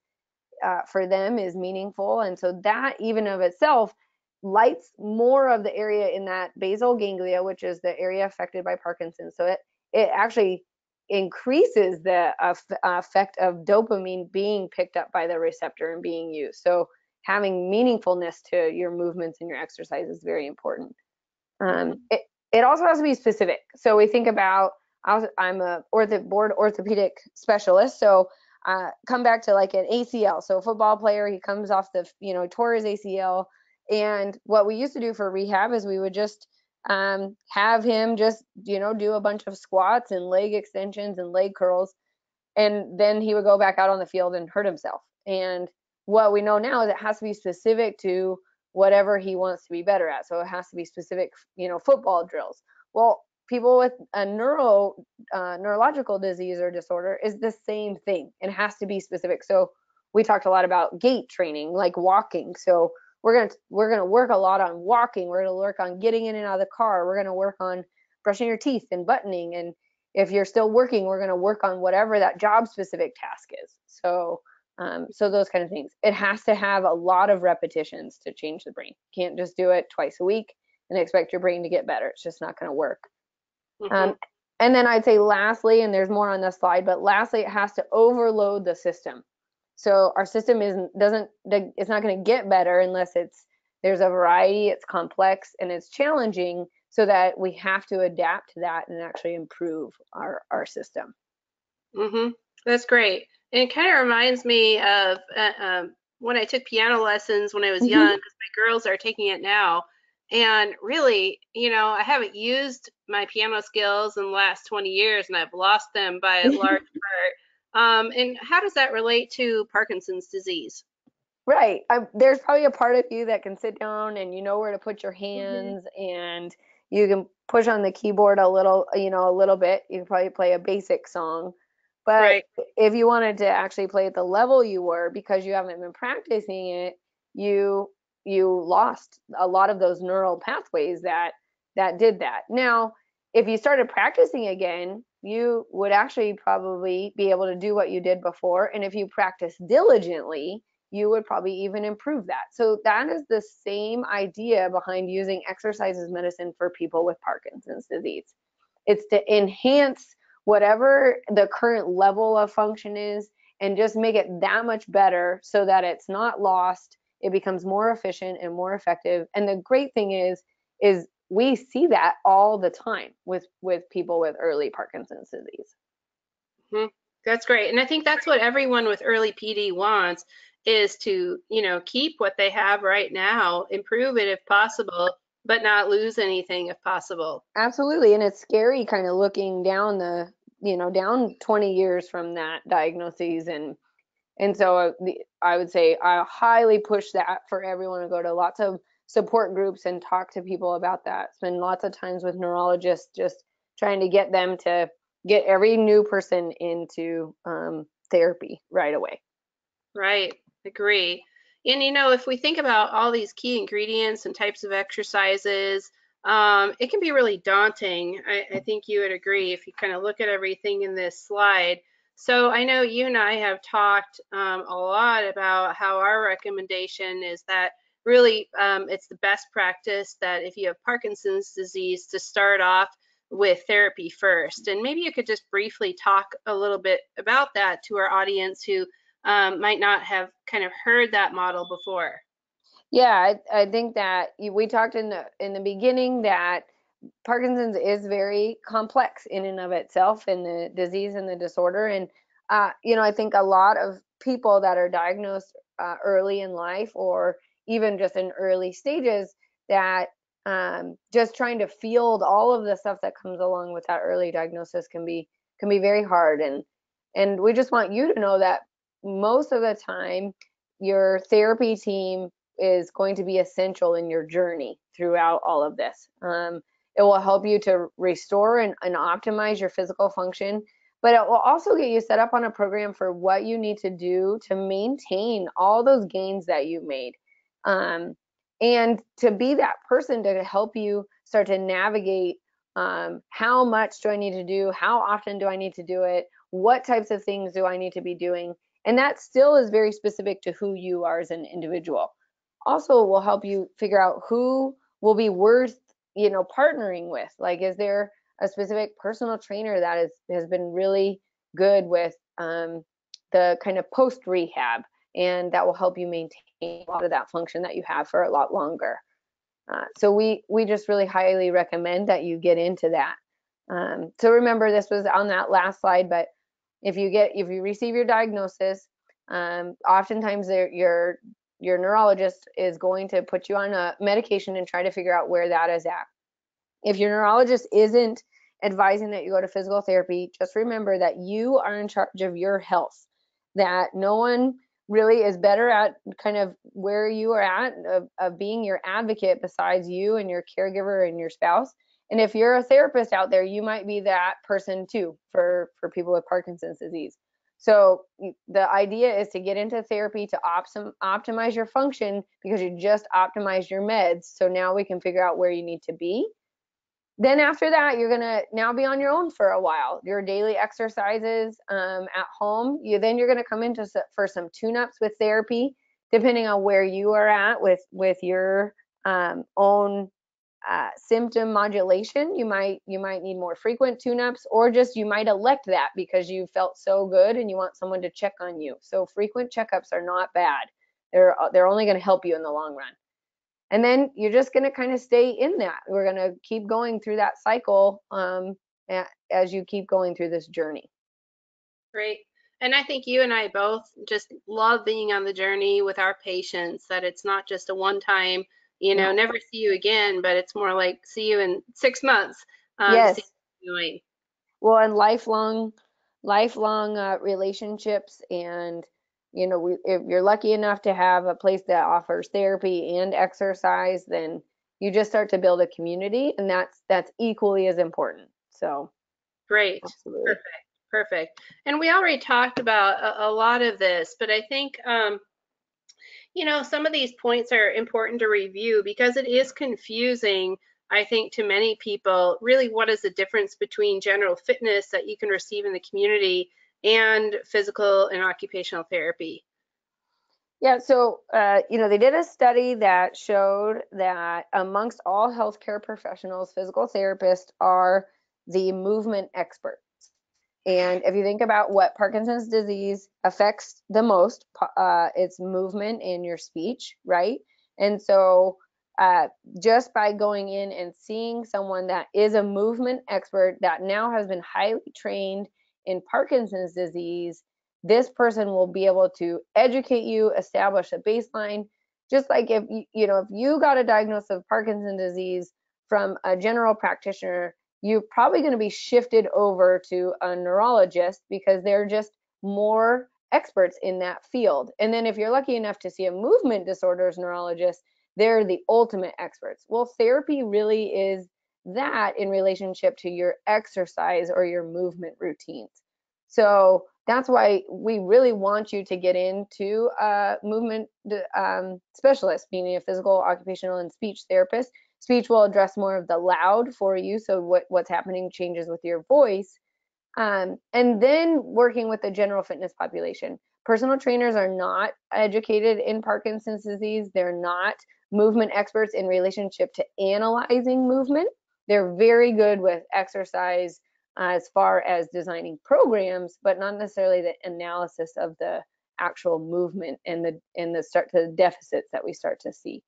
uh, for them is meaningful. And so that even of itself lights more of the area in that basal ganglia, which is the area affected by Parkinson's. So it, it actually increases the uh, effect of dopamine being picked up by the receptor and being used. So having meaningfulness to your movements and your exercise is very important. Um, it, it also has to be specific. So we think about, I was, I'm a ortho, board orthopedic specialist. So uh, come back to like an A C L. So a football player, he comes off the, you know, tore his A C L. And what we used to do for rehab is we would just um, have him just, you know, do a bunch of squats and leg extensions and leg curls. And then he would go back out on the field and hurt himself. And what we know now is it has to be specific to whatever he wants to be better at. So it has to be specific, you know, football drills. Well, people with a neuro, uh, neurological disease or disorder is the same thing. It has to be specific. So we talked a lot about gait training, like walking. So we're going to, we're going to work a lot on walking. We're going to work on getting in and out of the car. We're going to work on brushing your teeth and buttoning. And if you're still working, we're going to work on whatever that job specific task is. So Um, so those kind of things. It has to have a lot of repetitions to change the brain. You can't just do it twice a week and expect your brain to get better. It's just not going to work. Mm-hmm. Um, and then I'd say lastly, and there's more on this slide, but lastly, it has to overload the system. So our system isn't, doesn't, it's not going to get better unless it's, there's a variety, it's complex, and it's challenging, so that we have to adapt to that and actually improve our, our system. Mm-hmm. That's great. And it kind of reminds me of uh, um, when I took piano lessons when I was mm-hmm. young, because my girls are taking it now. And really, you know, I haven't used my piano skills in the last twenty years, and I've lost them by a large part. Um, and how does that relate to Parkinson's disease? Right. I, there's probably a part of you that can sit down and you know where to put your hands, mm-hmm. and you can push on the keyboard a little, you know, a little bit. You can probably play a basic song. But right. if you wanted to actually play at the level you were, because you haven't been practicing it, you you lost a lot of those neural pathways that that did that. Now, if you started practicing again, you would actually probably be able to do what you did before. And if you practice diligently, you would probably even improve that. So that is the same idea behind using exercise as medicine for people with Parkinson's disease. It's to enhance whatever the current level of function is and just make it that much better so that it's not lost. It becomes more efficient and more effective. And the great thing is, is we see that all the time with, with people with early Parkinson's disease. Mm-hmm. That's great. And I think that's what everyone with early P D wants, is to, you know, keep what they have right now, improve it if possible, but not lose anything if possible. Absolutely. And it's scary kind of looking down the, you know, down twenty years from that diagnosis. And and so I would say I highly push that for everyone to go to lots of support groups and talk to people about that. Spend lots of times with neurologists, just trying to get them to get every new person into um, therapy right away. Right. Agree. And, you know, if we think about all these key ingredients and types of exercises, um, it can be really daunting. I, I think you would agree if you kind of look at everything in this slide. So I know you and I have talked um, a lot about how our recommendation is that really um, it's the best practice that if you have Parkinson's disease to start off with therapy first. And maybe you could just briefly talk a little bit about that to our audience who um, might not have kind of heard that model before. Yeah, I, I think that we talked in the in the beginning that Parkinson's is very complex in and of itself, in the disease and the disorder. And, uh, you know, I think a lot of people that are diagnosed uh, early in life, or even just in early stages, that um, just trying to field all of the stuff that comes along with that early diagnosis can be can be very hard. And and we just want you to know that most of the time, your therapy team is going to be essential in your journey throughout all of this. Um, It will help you to restore and, and optimize your physical function, but it will also get you set up on a program for what you need to do to maintain all those gains that you made, um, and to be that person to help you start to navigate um, how much do I need to do, how often do I need to do it, what types of things do I need to be doing, and that still is very specific to who you are as an individual. Also, it will help you figure out who will be worth you know, partnering with. Like, is there a specific personal trainer that is, has been really good with um, the kind of post rehab, and that will help you maintain a lot of that function that you have for a lot longer. Uh, so we, we just really highly recommend that you get into that. Um, so remember, this was on that last slide, but if you get, if you receive your diagnosis, um, oftentimes your Your neurologist is going to put you on a medication and try to figure out where that is at. If your neurologist isn't advising that you go to physical therapy, just remember that you are in charge of your health, that no one really is better at kind of where you are at of, of being your advocate besides you and your caregiver and your spouse. And if you're a therapist out there, you might be that person too for, for people with Parkinson's disease. So the idea is to get into therapy to optim- optimize your function, because you just optimized your meds. So now we can figure out where you need to be. Then after that, you're going to now be on your own for a while. Your daily exercises um, at home. You Then you're going to come in to, for some tune-ups with therapy, depending on where you are at with, with your um, own uh, symptom modulation. You might, you might need more frequent tune-ups, or just, you might elect that because you felt so good and you want someone to check on you. So frequent checkups are not bad. They're, they're only going to help you in the long run. And then you're just going to kind of stay in that. We're going to keep going through that cycle, um, as you keep going through this journey. Great. And I think you and I both just love being on the journey with our patients, that it's not just a one-time, you know, never see you again, but it's more like see you in six months. Um, yes. See what you're doing. Well, and lifelong, lifelong uh, relationships, and you know, we, if you're lucky enough to have a place that offers therapy and exercise, then you just start to build a community, and that's that's equally as important. So. Great. Absolutely. Perfect. Perfect. And we already talked about a, a lot of this, but I think. Um, You know, some of these points are important to review because it is confusing, I think, to many people, really what is the difference between general fitness that you can receive in the community and physical and occupational therapy? Yeah, so, uh, you know, they did a study that showed that amongst all healthcare professionals, physical therapists are the movement experts. And if you think about what Parkinson's disease affects the most, uh, it's movement and your speech, right? And so uh, just by going in and seeing someone that is a movement expert that now has been highly trained in Parkinson's disease, this person will be able to educate you, establish a baseline. Just like if you, you know, if you got a diagnosis of Parkinson's disease from a general practitioner, you're probably going to be shifted over to a neurologist because they're just more experts in that field. And then if you're lucky enough to see a movement disorders neurologist, they're the ultimate experts. Well, therapy really is that in relationship to your exercise or your movement routines. So that's why we really want you to get into a movement um, specialist, meaning a physical, occupational, and speech therapist. Speech will address more of the loud for you, so what, what's happening changes with your voice. Um, and then working with the general fitness population. Personal trainers are not educated in Parkinson's disease. They're not movement experts in relationship to analyzing movement. They're very good with exercise uh, as far as designing programs, but not necessarily the analysis of the actual movement and the and the start to the deficits that we start to see.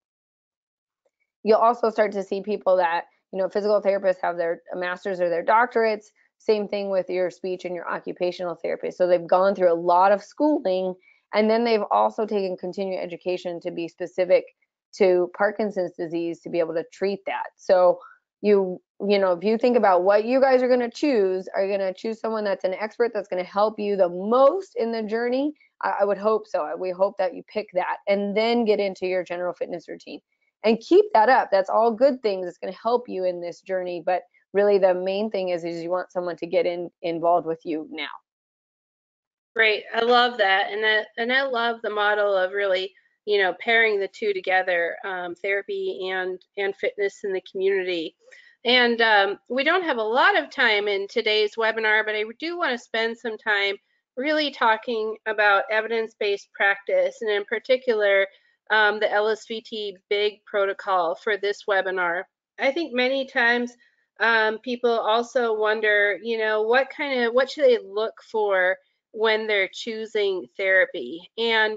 You'll also start to see people that, you know, physical therapists have their masters or their doctorates, same thing with your speech and your occupational therapy. So they've gone through a lot of schooling, and then they've also taken continuing education to be specific to Parkinson's disease to be able to treat that. So you, you know, if you think about what you guys are going to choose, are you going to choose someone that's an expert that's going to help you the most in the journey? I, I would hope so. We hope that you pick that and then get into your general fitness routine. And keep that up. That's all good things. It's going to help you in this journey. But really, the main thing is, is you want someone to get in involved with you now. Great. I love that. And that, and I love the model of really, you know, pairing the two together, um, therapy and, and fitness in the community. And um, we don't have a lot of time in today's webinar, but I do want to spend some time really talking about evidence-based practice, and in particular, Um, the L S V T BIG protocol for this webinar. I think many times um, people also wonder, you know, what kind of, what should they look for when they're choosing therapy? And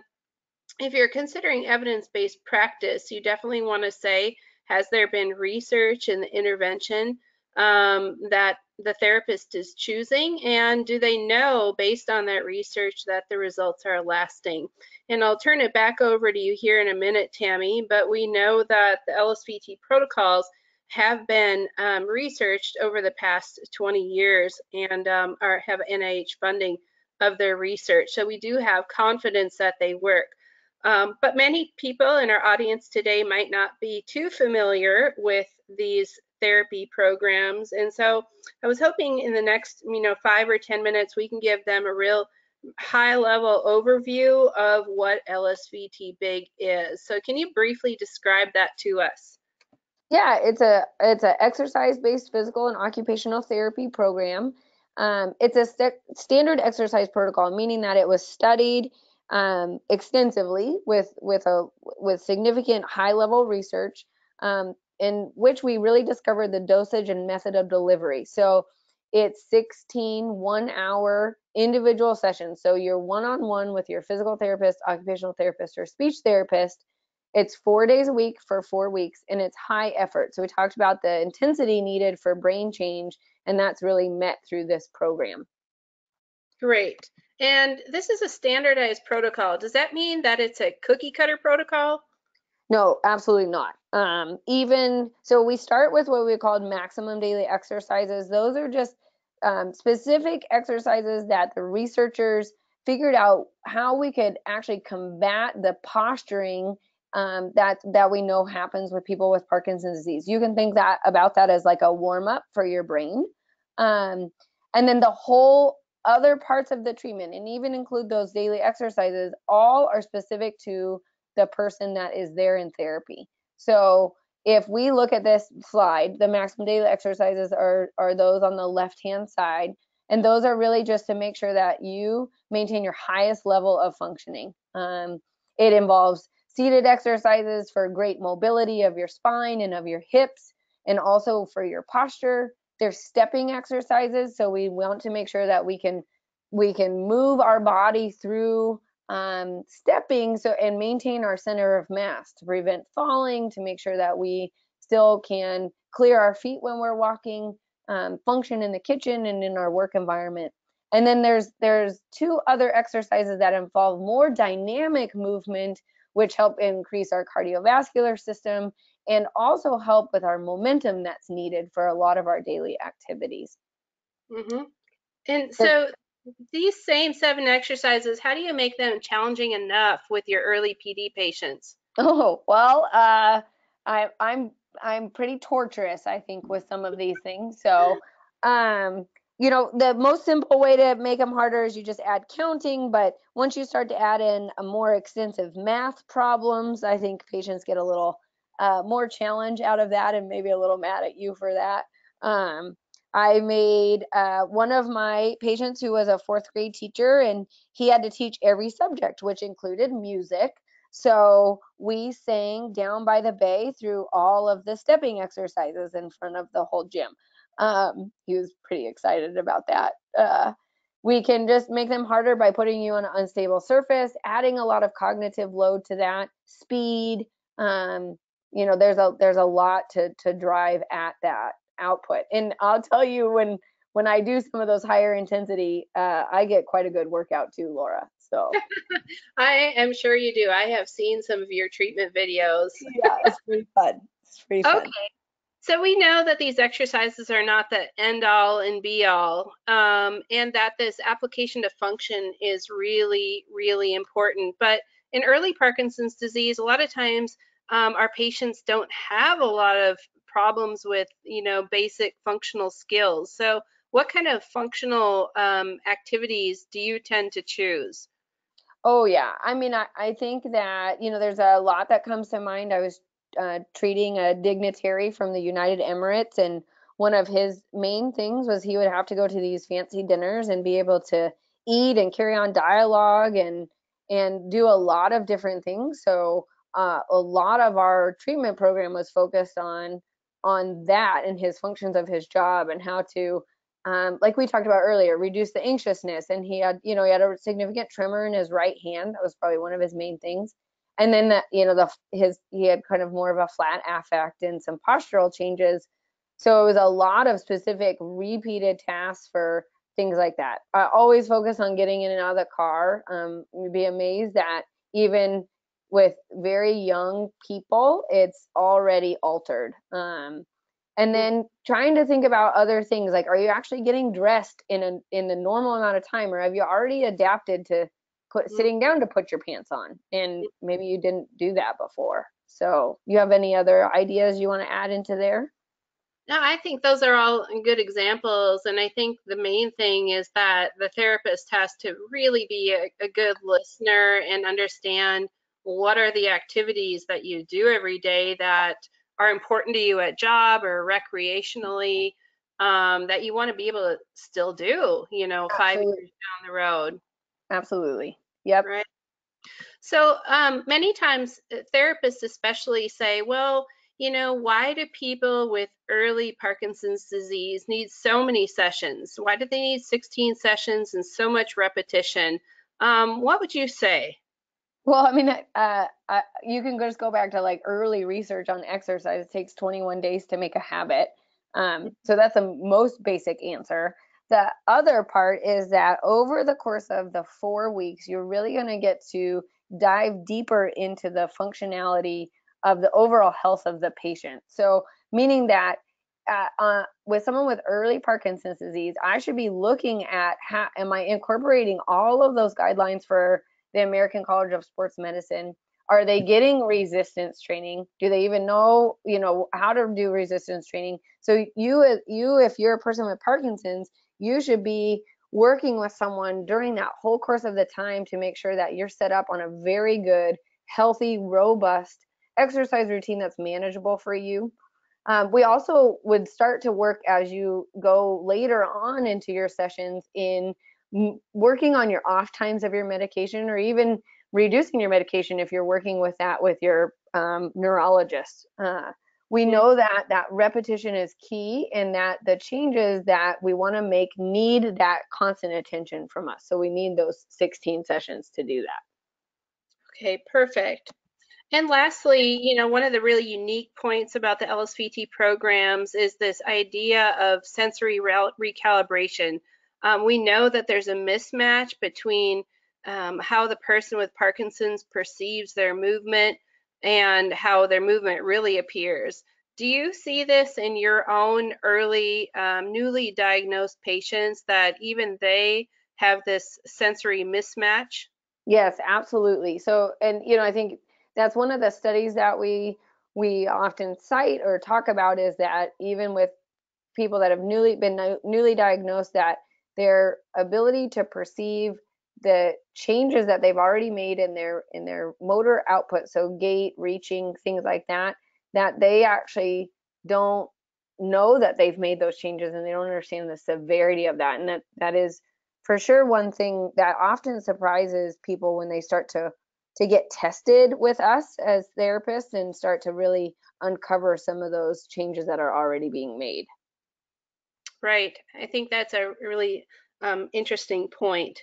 if you're considering evidence-based practice, you definitely want to say, has there been research in the intervention um, that the therapist is choosing, and do they know based on that research that the results are lasting? And I'll turn it back over to you here in a minute, Tammy, but we know that the L S V T protocols have been um, researched over the past twenty years and um, are, have N I H funding of their research, so we do have confidence that they work. Um, but many people in our audience today might not be too familiar with these therapy programs, and so I was hoping in the next, you know, five or ten minutes we can give them a real high-level overview of what L S V T BIG is. So can you briefly describe that to us? Yeah, it's a it's an exercise-based physical and occupational therapy program. Um, it's a st standard exercise protocol, meaning that it was studied um, extensively with with a with significant high-level research. Um, in which we really discovered the dosage and method of delivery. So it's sixteen one-hour individual sessions. So you're one-on-one with your physical therapist, occupational therapist, or speech therapist. It's four days a week for four weeks, and it's high effort. So we talked about the intensity needed for brain change, and that's really met through this program. Great. And this is a standardized protocol. Does that mean that it's a cookie-cutter protocol? No, absolutely not. Um, even so, we start with what we called maximum daily exercises. Those are just um, specific exercises that the researchers figured out how we could actually combat the posturing um, that that we know happens with people with Parkinson's disease. You can think that about that as like a warm up for your brain, um, and then the whole other parts of the treatment, and even include those daily exercises, all are specific to the person that is there in therapy. So if we look at this slide, the maximum daily exercises are, are those on the left-hand side, and those are really just to make sure that you maintain your highest level of functioning. Um, it involves seated exercises for great mobility of your spine and of your hips, and also for your posture. There's stepping exercises, so we want to make sure that we can, we can move our body through um stepping so and maintain our center of mass to prevent falling, to make sure that we still can clear our feet when we're walking, um, function in the kitchen and in our work environment. And then there's there's two other exercises that involve more dynamic movement, which help increase our cardiovascular system and also help with our momentum that's needed for a lot of our daily activities. Mm-hmm. And so these same seven exercises, how do you make them challenging enough with your early P D patients? Oh, well, uh, I, I'm I'm pretty torturous, I think, with some of these things. So, um, you know, the most simple way to make them harder is you just add counting. But once you start to add in a more extensive math problems, I think patients get a little uh, more challenge out of that and maybe a little mad at you for that. Um, I made uh, one of my patients who was a fourth grade teacher, and he had to teach every subject, which included music. So we sang Down by the Bay through all of the stepping exercises in front of the whole gym. Um, he was pretty excited about that. Uh, we can just make them harder by putting you on an unstable surface, adding a lot of cognitive load to that, speed. Um, you know, there's a there's a lot to to drive at that output. And I'll tell you, when when I do some of those higher intensity, uh, I get quite a good workout too, Laura. So I am sure you do. I have seen some of your treatment videos. Yeah, it's pretty fun. It's pretty fun. Okay. So we know that these exercises are not the end all and be all, um, and that this application to function is really, really important. But in early Parkinson's disease, a lot of times um, our patients don't have a lot of problems with, you know, basic functional skills. So what kind of functional um, activities do you tend to choose? Oh, yeah. I mean, I, I think that, you know, there's a lot that comes to mind. I was Uh, treating a dignitary from the United Emirates, and one of his main things was he would have to go to these fancy dinners and be able to eat and carry on dialogue and and do a lot of different things. So uh, a lot of our treatment program was focused on on that and his functions of his job and how to, um, like we talked about earlier, reduce the anxiousness. And he had, you know, he had a significant tremor in his right hand. That was probably one of his main things. And then, the, you know, the, his he had kind of more of a flat affect and some postural changes. So it was a lot of specific repeated tasks for things like that. I always focus on getting in and out of the car. Um, you'd be amazed that even with very young people, it's already altered. Um, and then trying to think about other things, like, are you actually getting dressed in a, in the normal amount of time, or have you already adapted to Put, sitting down to put your pants on, and maybe you didn't do that before? So you have any other ideas you want to add into there? No, I think those are all good examples, and I think the main thing is that the therapist has to really be a, a good listener and understand what are the activities that you do every day that are important to you at job or recreationally, um, that you want to be able to still do, you know, five Absolutely. years down the road. Absolutely. Yep. Right. So um, many times therapists especially say, well, you know, why do people with early Parkinson's disease need so many sessions? Why do they need sixteen sessions and so much repetition? Um, what would you say? Well, I mean, uh, uh, you can just go back to like early research on exercise. It takes twenty-one days to make a habit. Um, so that's the most basic answer. The other part is that over the course of the four weeks, you're really going to get to dive deeper into the functionality of the overall health of the patient. So meaning that uh, uh, with someone with early Parkinson's disease, I should be looking at how am I incorporating all of those guidelines for the American College of Sports Medicine? Are they getting resistance training? Do they even know, you know, how to do resistance training? So you, you, if you're a person with Parkinson's, you should be working with someone during that whole course of the time to make sure that you're set up on a very good, healthy, robust exercise routine that's manageable for you. Um, we also would start to work as you go later on into your sessions in m- working on your off times of your medication, or even reducing your medication if you're working with that with your um, neurologist. Uh, We know that that repetition is key, and that the changes that we want to make need that constant attention from us. So we need those sixteen sessions to do that. Okay, perfect. And lastly, you know, one of the really unique points about the L S V T programs is this idea of sensory re- recalibration. Um, we know that there's a mismatch between um, how the person with Parkinson's perceives their movement and how their movement really appears. Do you see this in your own early, um, newly diagnosed patients, that even they have this sensory mismatch? Yes, absolutely. So, and you know, I think that's one of the studies that we we often cite or talk about, is that even with people that have newly been newly diagnosed, that their ability to perceive the changes that they've already made in their in their motor output, so gait, reaching, things like that, that they actually don't know that they've made those changes, and they don't understand the severity of that. And that that is for sure one thing that often surprises people when they start to to get tested with us as therapists and start to really uncover some of those changes that are already being made. Right. I think that's a really um, interesting point.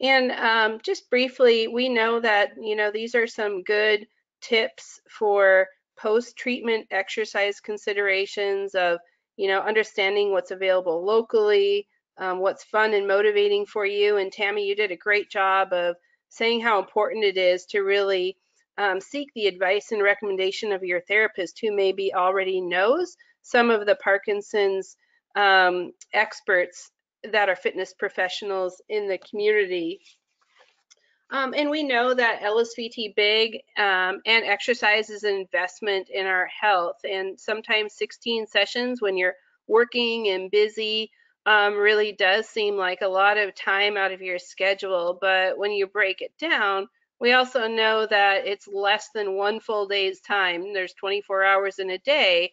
And um, just briefly, we know that, you know, these are some good tips for post-treatment exercise considerations of, you know, understanding what's available locally, um, what's fun and motivating for you. And Tammy, you did a great job of saying how important it is to really um, seek the advice and recommendation of your therapist, who maybe already knows some of the Parkinson's um, experts that are fitness professionals in the community. Um, and we know that L S V T big um, and exercise is an investment in our health. And sometimes sixteen sessions when you're working and busy um, really does seem like a lot of time out of your schedule. But when you break it down, we also know that it's less than one full day's time. There's twenty-four hours in a day.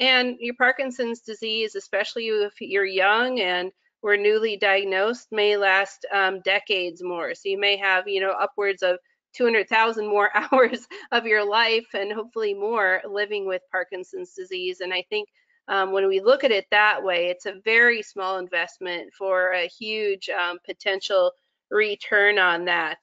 And your Parkinson's disease, especially if you're young and were newly diagnosed, may last um, decades more. So you may have, you know, upwards of two hundred thousand more hours of your life and hopefully more living with Parkinson's disease. And I think um, when we look at it that way, it's a very small investment for a huge um, potential return on that.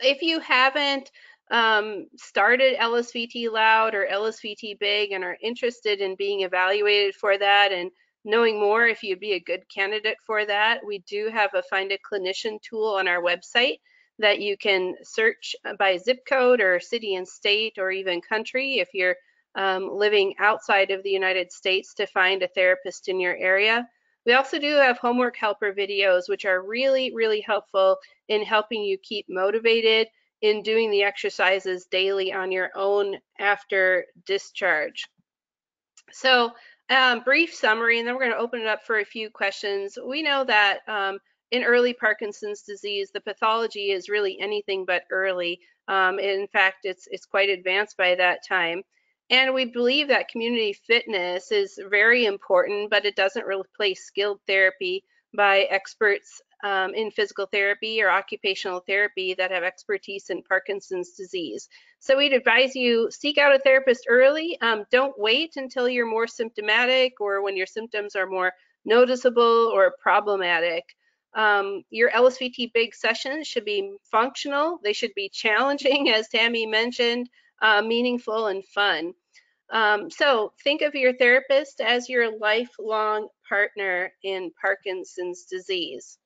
If you haven't um, started L S V T Loud or L S V T Big and are interested in being evaluated for that and knowing more if you'd be a good candidate for that, we do have a Find a Clinician tool on our website that you can search by zip code or city and state or even country if you're um, living outside of the United States to find a therapist in your area. We also do have homework helper videos, which are really, really helpful in helping you keep motivated in doing the exercises daily on your own after discharge. So, Um, brief summary, and then we're going to open it up for a few questions. We know that um, in early Parkinson's disease, the pathology is really anything but early. Um, in fact, it's, it's quite advanced by that time. And we believe that community fitness is very important, but it doesn't replace skilled therapy by experts um, in physical therapy or occupational therapy that have expertise in Parkinson's disease. So we'd advise you seek out a therapist early. Um, don't wait until you're more symptomatic or when your symptoms are more noticeable or problematic. Um, your L S V T big sessions should be functional. They should be challenging, as Tammy mentioned, uh, meaningful and fun. Um, so think of your therapist as your lifelong partner in Parkinson's disease.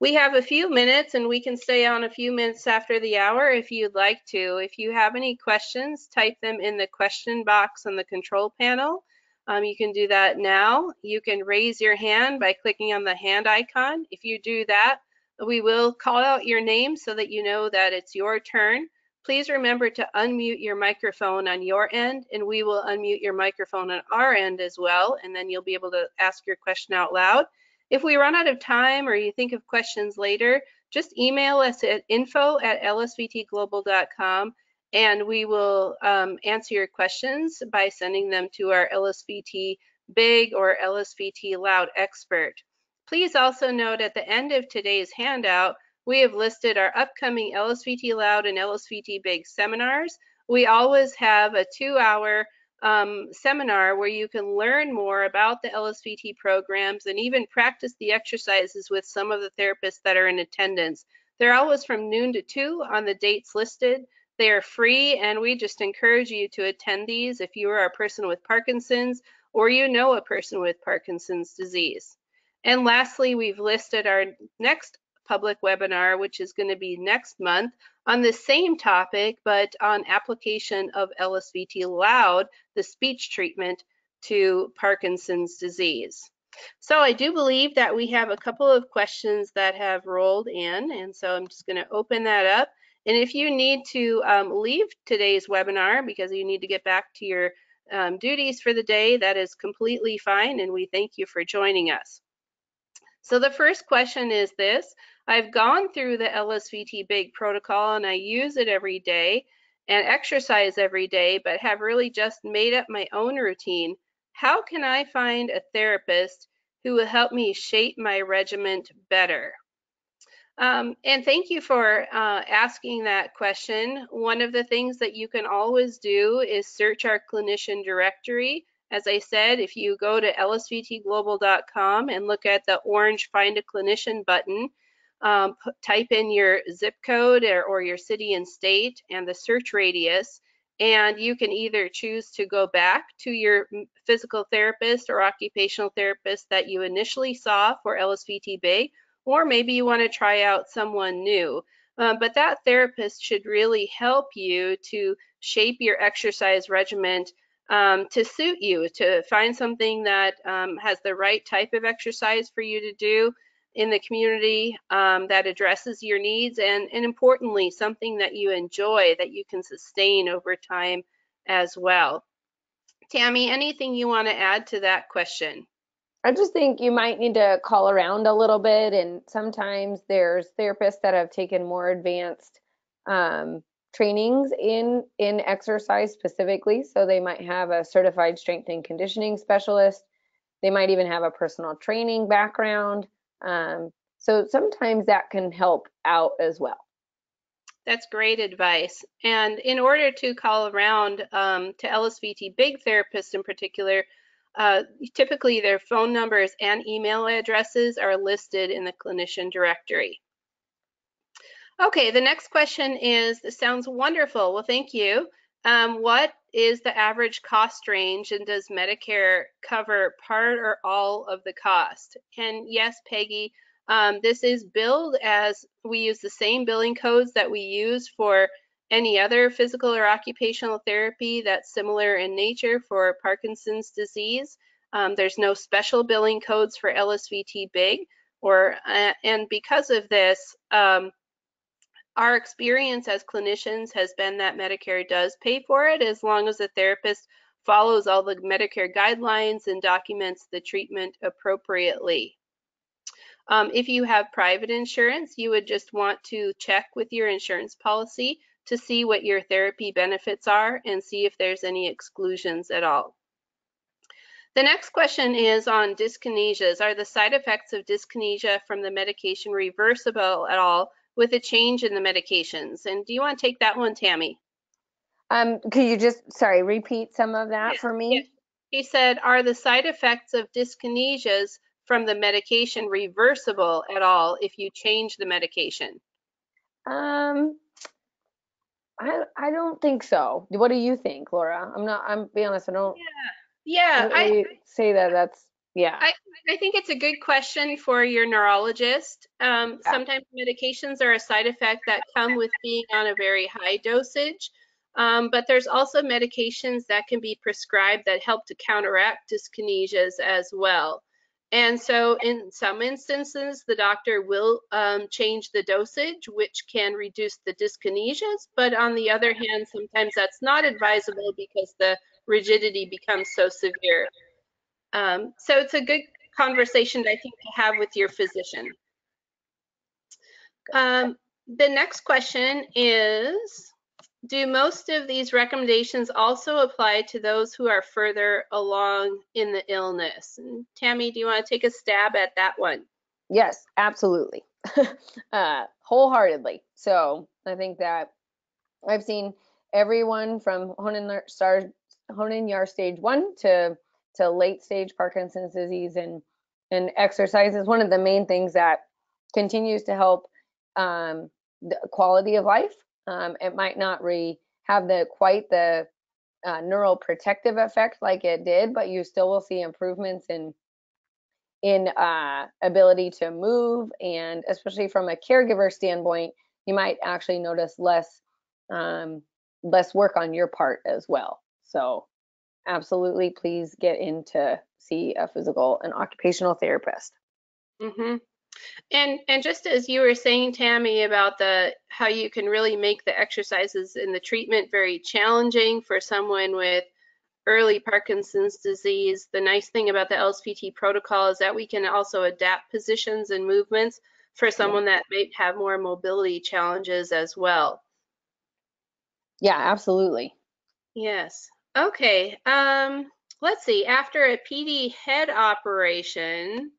We have a few minutes and we can stay on a few minutes after the hour if you'd like to. If you have any questions, type them in the question box on the control panel. Um, you can do that now. You can raise your hand by clicking on the hand icon. If you do that, we will call out your name so that you know that it's your turn. Please remember to unmute your microphone on your end, and we will unmute your microphone on our end as well, and then you'll be able to ask your question out loud. If we run out of time or you think of questions later, just email us at info at L S V T global dot com, and we will um, answer your questions by sending them to our L S V T Big or L S V T Loud expert. Please also note at the end of today's handout, we have listed our upcoming L S V T Loud and L S V T Big seminars. We always have a two-hour um, seminar where you can learn more about the L S V T programs and even practice the exercises with some of the therapists that are in attendance. They're always from noon to two on the dates listed. They are free, and we just encourage you to attend these if you are a person with Parkinson's or you know a person with Parkinson's disease. And lastly, we've listed our next public webinar, which is going to be next month on the same topic, but on application of L S V T Loud, the speech treatment to Parkinson's disease. So I do believe that we have a couple of questions that have rolled in, and so I'm just going to open that up. And if you need to um, leave today's webinar because you need to get back to your um, duties for the day, that is completely fine, and we thank you for joining us. So the first question is this: I've gone through the L S V T Big protocol and I use it every day and exercise every day, but have really just made up my own routine. How can I find a therapist who will help me shape my regimen better? Um, and thank you for uh, asking that question. One of the things that you can always do is search our clinician directory. As I said, if you go to L S V T global dot com and look at the orange Find a Clinician button, um, type in your zip code or, or your city and state and the search radius, and you can either choose to go back to your physical therapist or occupational therapist that you initially saw for L S V T B A, or maybe you want to try out someone new. Um, but that therapist should really help you to shape your exercise regimen um, to suit you, to find something that um, has the right type of exercise for you to do in the community um, that addresses your needs, and, and importantly, something that you enjoy that you can sustain over time as well. Tammy, anything you want to add to that question? I just think you might need to call around a little bit, and sometimes there's therapists that have taken more advanced um, trainings in, in exercise specifically, so they might have a certified strength and conditioning specialist. They might even have a personal training background. Um, so sometimes that can help out as well. That's great advice. And in order to call around um, to L S V T big therapists in particular, Uh, typically their phone numbers and email addresses are listed in the clinician directory. Okay, the next question is, this sounds wonderful, well thank you. Um, what is the average cost range, and does Medicare cover part or all of the cost? And yes, Peggy, um, this is billed as, we use the same billing codes that we use for any other physical or occupational therapy that's similar in nature for Parkinson's disease. Um, there's no special billing codes for L S V T B I G, or uh, and because of this, um, our experience as clinicians has been that Medicare does pay for it as long as the therapist follows all the Medicare guidelines and documents the treatment appropriately. Um, if you have private insurance, you would just want to check with your insurance policy to see what your therapy benefits are and see if there's any exclusions at all. The next question is on dyskinesias. Are the side effects of dyskinesia from the medication reversible at all with a change in the medications? And do you want to take that one, Tammy? Um, could you just, sorry, repeat some of that yeah, for me? Yeah. He said, are the side effects of dyskinesias from the medication reversible at all if you change the medication? Um. I, I don't think so. What do you think, Laura? I'm not, I'm be honest, I don't. Yeah, yeah. I, really I say that that's, yeah. I, I think it's a good question for your neurologist. Um, yeah. Sometimes medications are a side effect that come with being on a very high dosage, um, but there's also medications that can be prescribed that help to counteract dyskinesias as well. And so in some instances, the doctor will um, change the dosage, which can reduce the dyskinesias. But on the other hand, sometimes that's not advisable because the rigidity becomes so severe. Um, so it's a good conversation, I think, to have with your physician. Um, the next question is, do most of these recommendations also apply to those who are further along in the illness? And Tammy, do you want to take a stab at that one? Yes, absolutely. uh, wholeheartedly. So I think that I've seen everyone from Hoehn and Yahr stage one to, to late stage Parkinson's disease, and, and exercise is one of the main things that continues to help um, the quality of life. Um, it might not re have the quite the uh, neuroprotective effect like it did, but you still will see improvements in in uh, ability to move, and especially from a caregiver standpoint, you might actually notice less um, less work on your part as well. So, absolutely, please get in to see a physical and occupational therapist. Mm-hmm. And and just as you were saying, Tammy, about the how you can really make the exercises and the treatment very challenging for someone with early Parkinson's disease, the nice thing about the L S V T protocol is that we can also adapt positions and movements for someone that might have more mobility challenges as well. Yeah, absolutely. Yes. Okay. Um, let's see. After a P D head operation,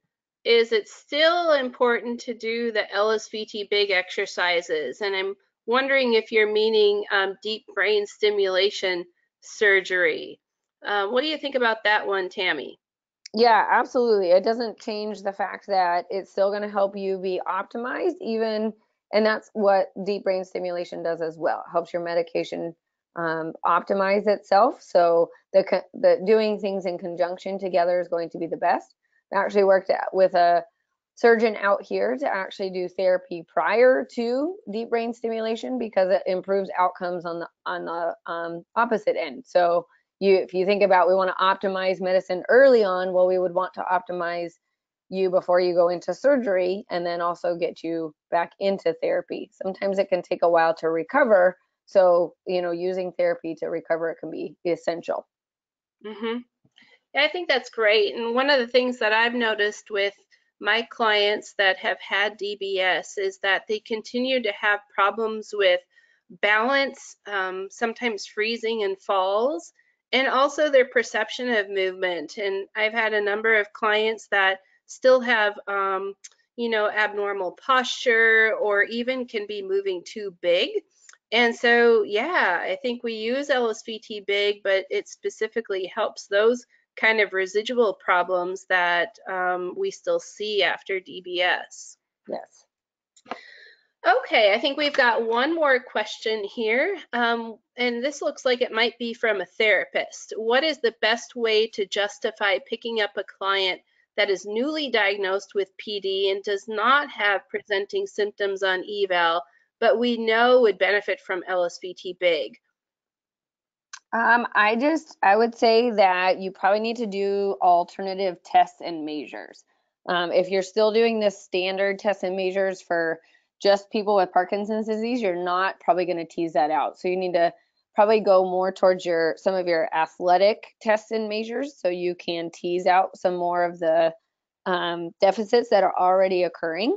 is it's still important to do the L S V T big exercises. And I'm wondering if you're meaning um, deep brain stimulation surgery. Uh, what do you think about that one, Tammy? Yeah, absolutely. It doesn't change the fact that it's still going to help you be optimized, even, and that's what deep brain stimulation does as well. It helps your medication um, optimize itself. So the, the doing things in conjunction together is going to be the best. I actually worked with a surgeon out here to actually do therapy prior to deep brain stimulation because it improves outcomes on the on the um, opposite end. So you, if you think about, we want to optimize medicine early on, well, we would want to optimize you before you go into surgery and then also get you back into therapy. Sometimes it can take a while to recover. So, you know, using therapy to recover, it can be essential. Mm-hmm. I think that's great. And one of the things that I've noticed with my clients that have had D B S is that they continue to have problems with balance, um, sometimes freezing and falls, and also their perception of movement. And I've had a number of clients that still have, um, you know, abnormal posture or even can be moving too big. And so, yeah, I think we use L S V T big, but it specifically helps those kind of residual problems that um, we still see after D B S. Yes. Okay, I think we've got one more question here, um, and this looks like it might be from a therapist. What is the best way to justify picking up a client that is newly diagnosed with P D and does not have presenting symptoms on eval, but we know would benefit from L S V T big? Um, I just, I would say that you probably need to do alternative tests and measures. Um, if you're still doing the standard tests and measures for just people with Parkinson's disease, you're not probably going to tease that out. So you need to probably go more towards your, some of your athletic tests and measures so you can tease out some more of the um, deficits that are already occurring.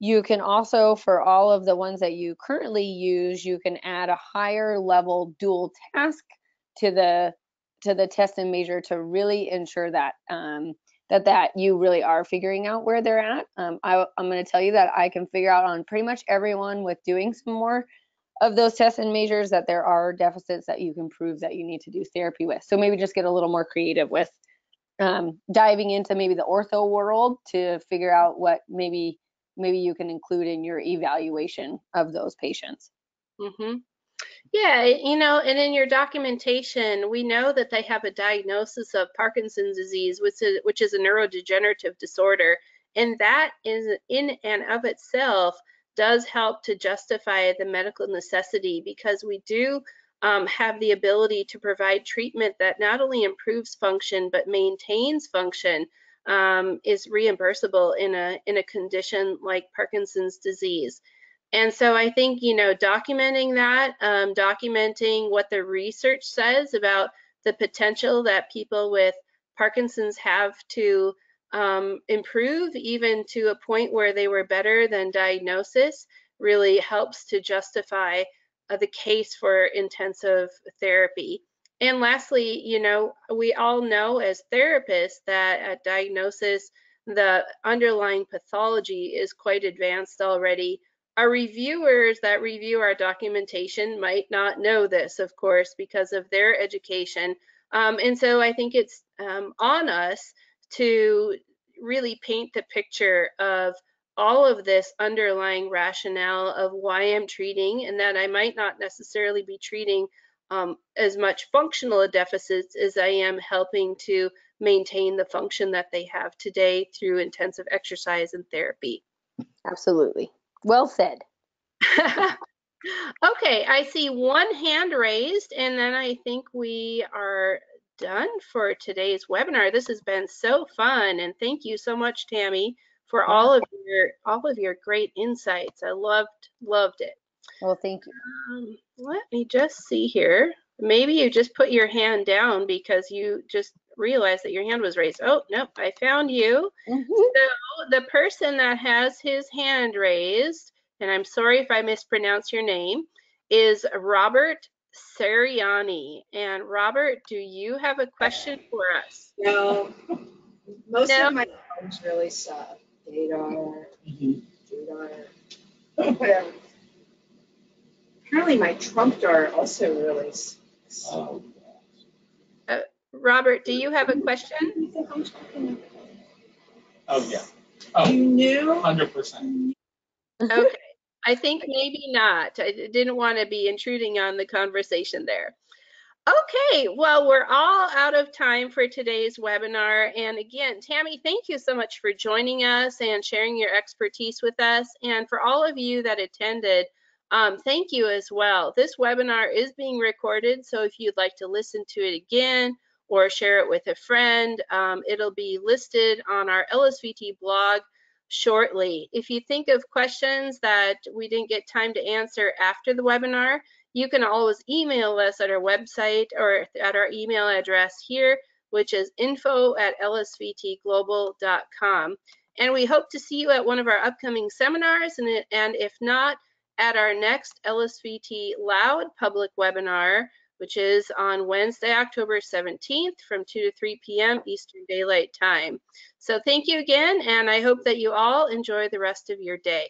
You can also, for all of the ones that you currently use, you can add a higher level dual task to the to the test and measure to really ensure that um, that that you really are figuring out where they're at. Um, I, I'm going to tell you that I can figure out on pretty much everyone with doing some more of those tests and measures that there are deficits that you can prove that you need to do therapy with. So maybe just get a little more creative with um, diving into maybe the ortho world to figure out what maybe maybe you can include in your evaluation of those patients. Mm-hmm. Yeah, you know, and in your documentation, we know that they have a diagnosis of Parkinson's disease, which is, which is a neurodegenerative disorder. And that is in and of itself does help to justify the medical necessity because we do um, have the ability to provide treatment that not only improves function, but maintains function, um, is reimbursable in a, in a condition like Parkinson's disease. And so I think, you know, documenting that, um, documenting what the research says about the potential that people with Parkinson's have to um, improve, even to a point where they were better than diagnosis, really helps to justify uh, the case for intensive therapy. And lastly, you know, we all know as therapists that at diagnosis, the underlying pathology is quite advanced already. Our reviewers that review our documentation might not know this, of course, because of their education. Um, and so I think it's um, on us to really paint the picture of all of this underlying rationale of why I'm treating, and that I might not necessarily be treating um, as much functional deficits as I am helping to maintain the function that they have today through intensive exercise and therapy. Absolutely. Well said. Okay, I see one hand raised, and then I think we are done for today's webinar. This has been so fun, and thank you so much, Tammy, for all of your all of your great insights. I loved loved it. Well, thank you. Um, let me just see here. Maybe you just put your hand down because you just realized that your hand was raised. Oh, nope, I found you. Mm-hmm. So the person that has his hand raised, and I'm sorry if I mispronounce your name, is Robert Seriani. And Robert, do you have a question for us? No, most no? of my problems really suck. Jadar, mm-hmm. Jadar, whatever. Apparently my Trump Dar also really sucks. Oh. Uh, Robert, do you have a question? Oh, yeah. Oh, you knew? one hundred percent. Okay. I think maybe not. I didn't want to be intruding on the conversation there. Okay, well, we're all out of time for today's webinar. And again, Tammy, thank you so much for joining us and sharing your expertise with us. And for all of you that attended, um, thank you as well. This webinar is being recorded, so if you'd like to listen to it again or share it with a friend, um, it'll be listed on our L S V T blog shortly. If you think of questions that we didn't get time to answer after the webinar, you can always email us at our website or at our email address here, which is info at L S V T global dot com. And we hope to see you at one of our upcoming seminars, and, and if not, at our next L S V T Loud public webinar, which is on Wednesday, October seventeenth from two to three P M Eastern Daylight Time. So thank you again, and I hope that you all enjoy the rest of your day.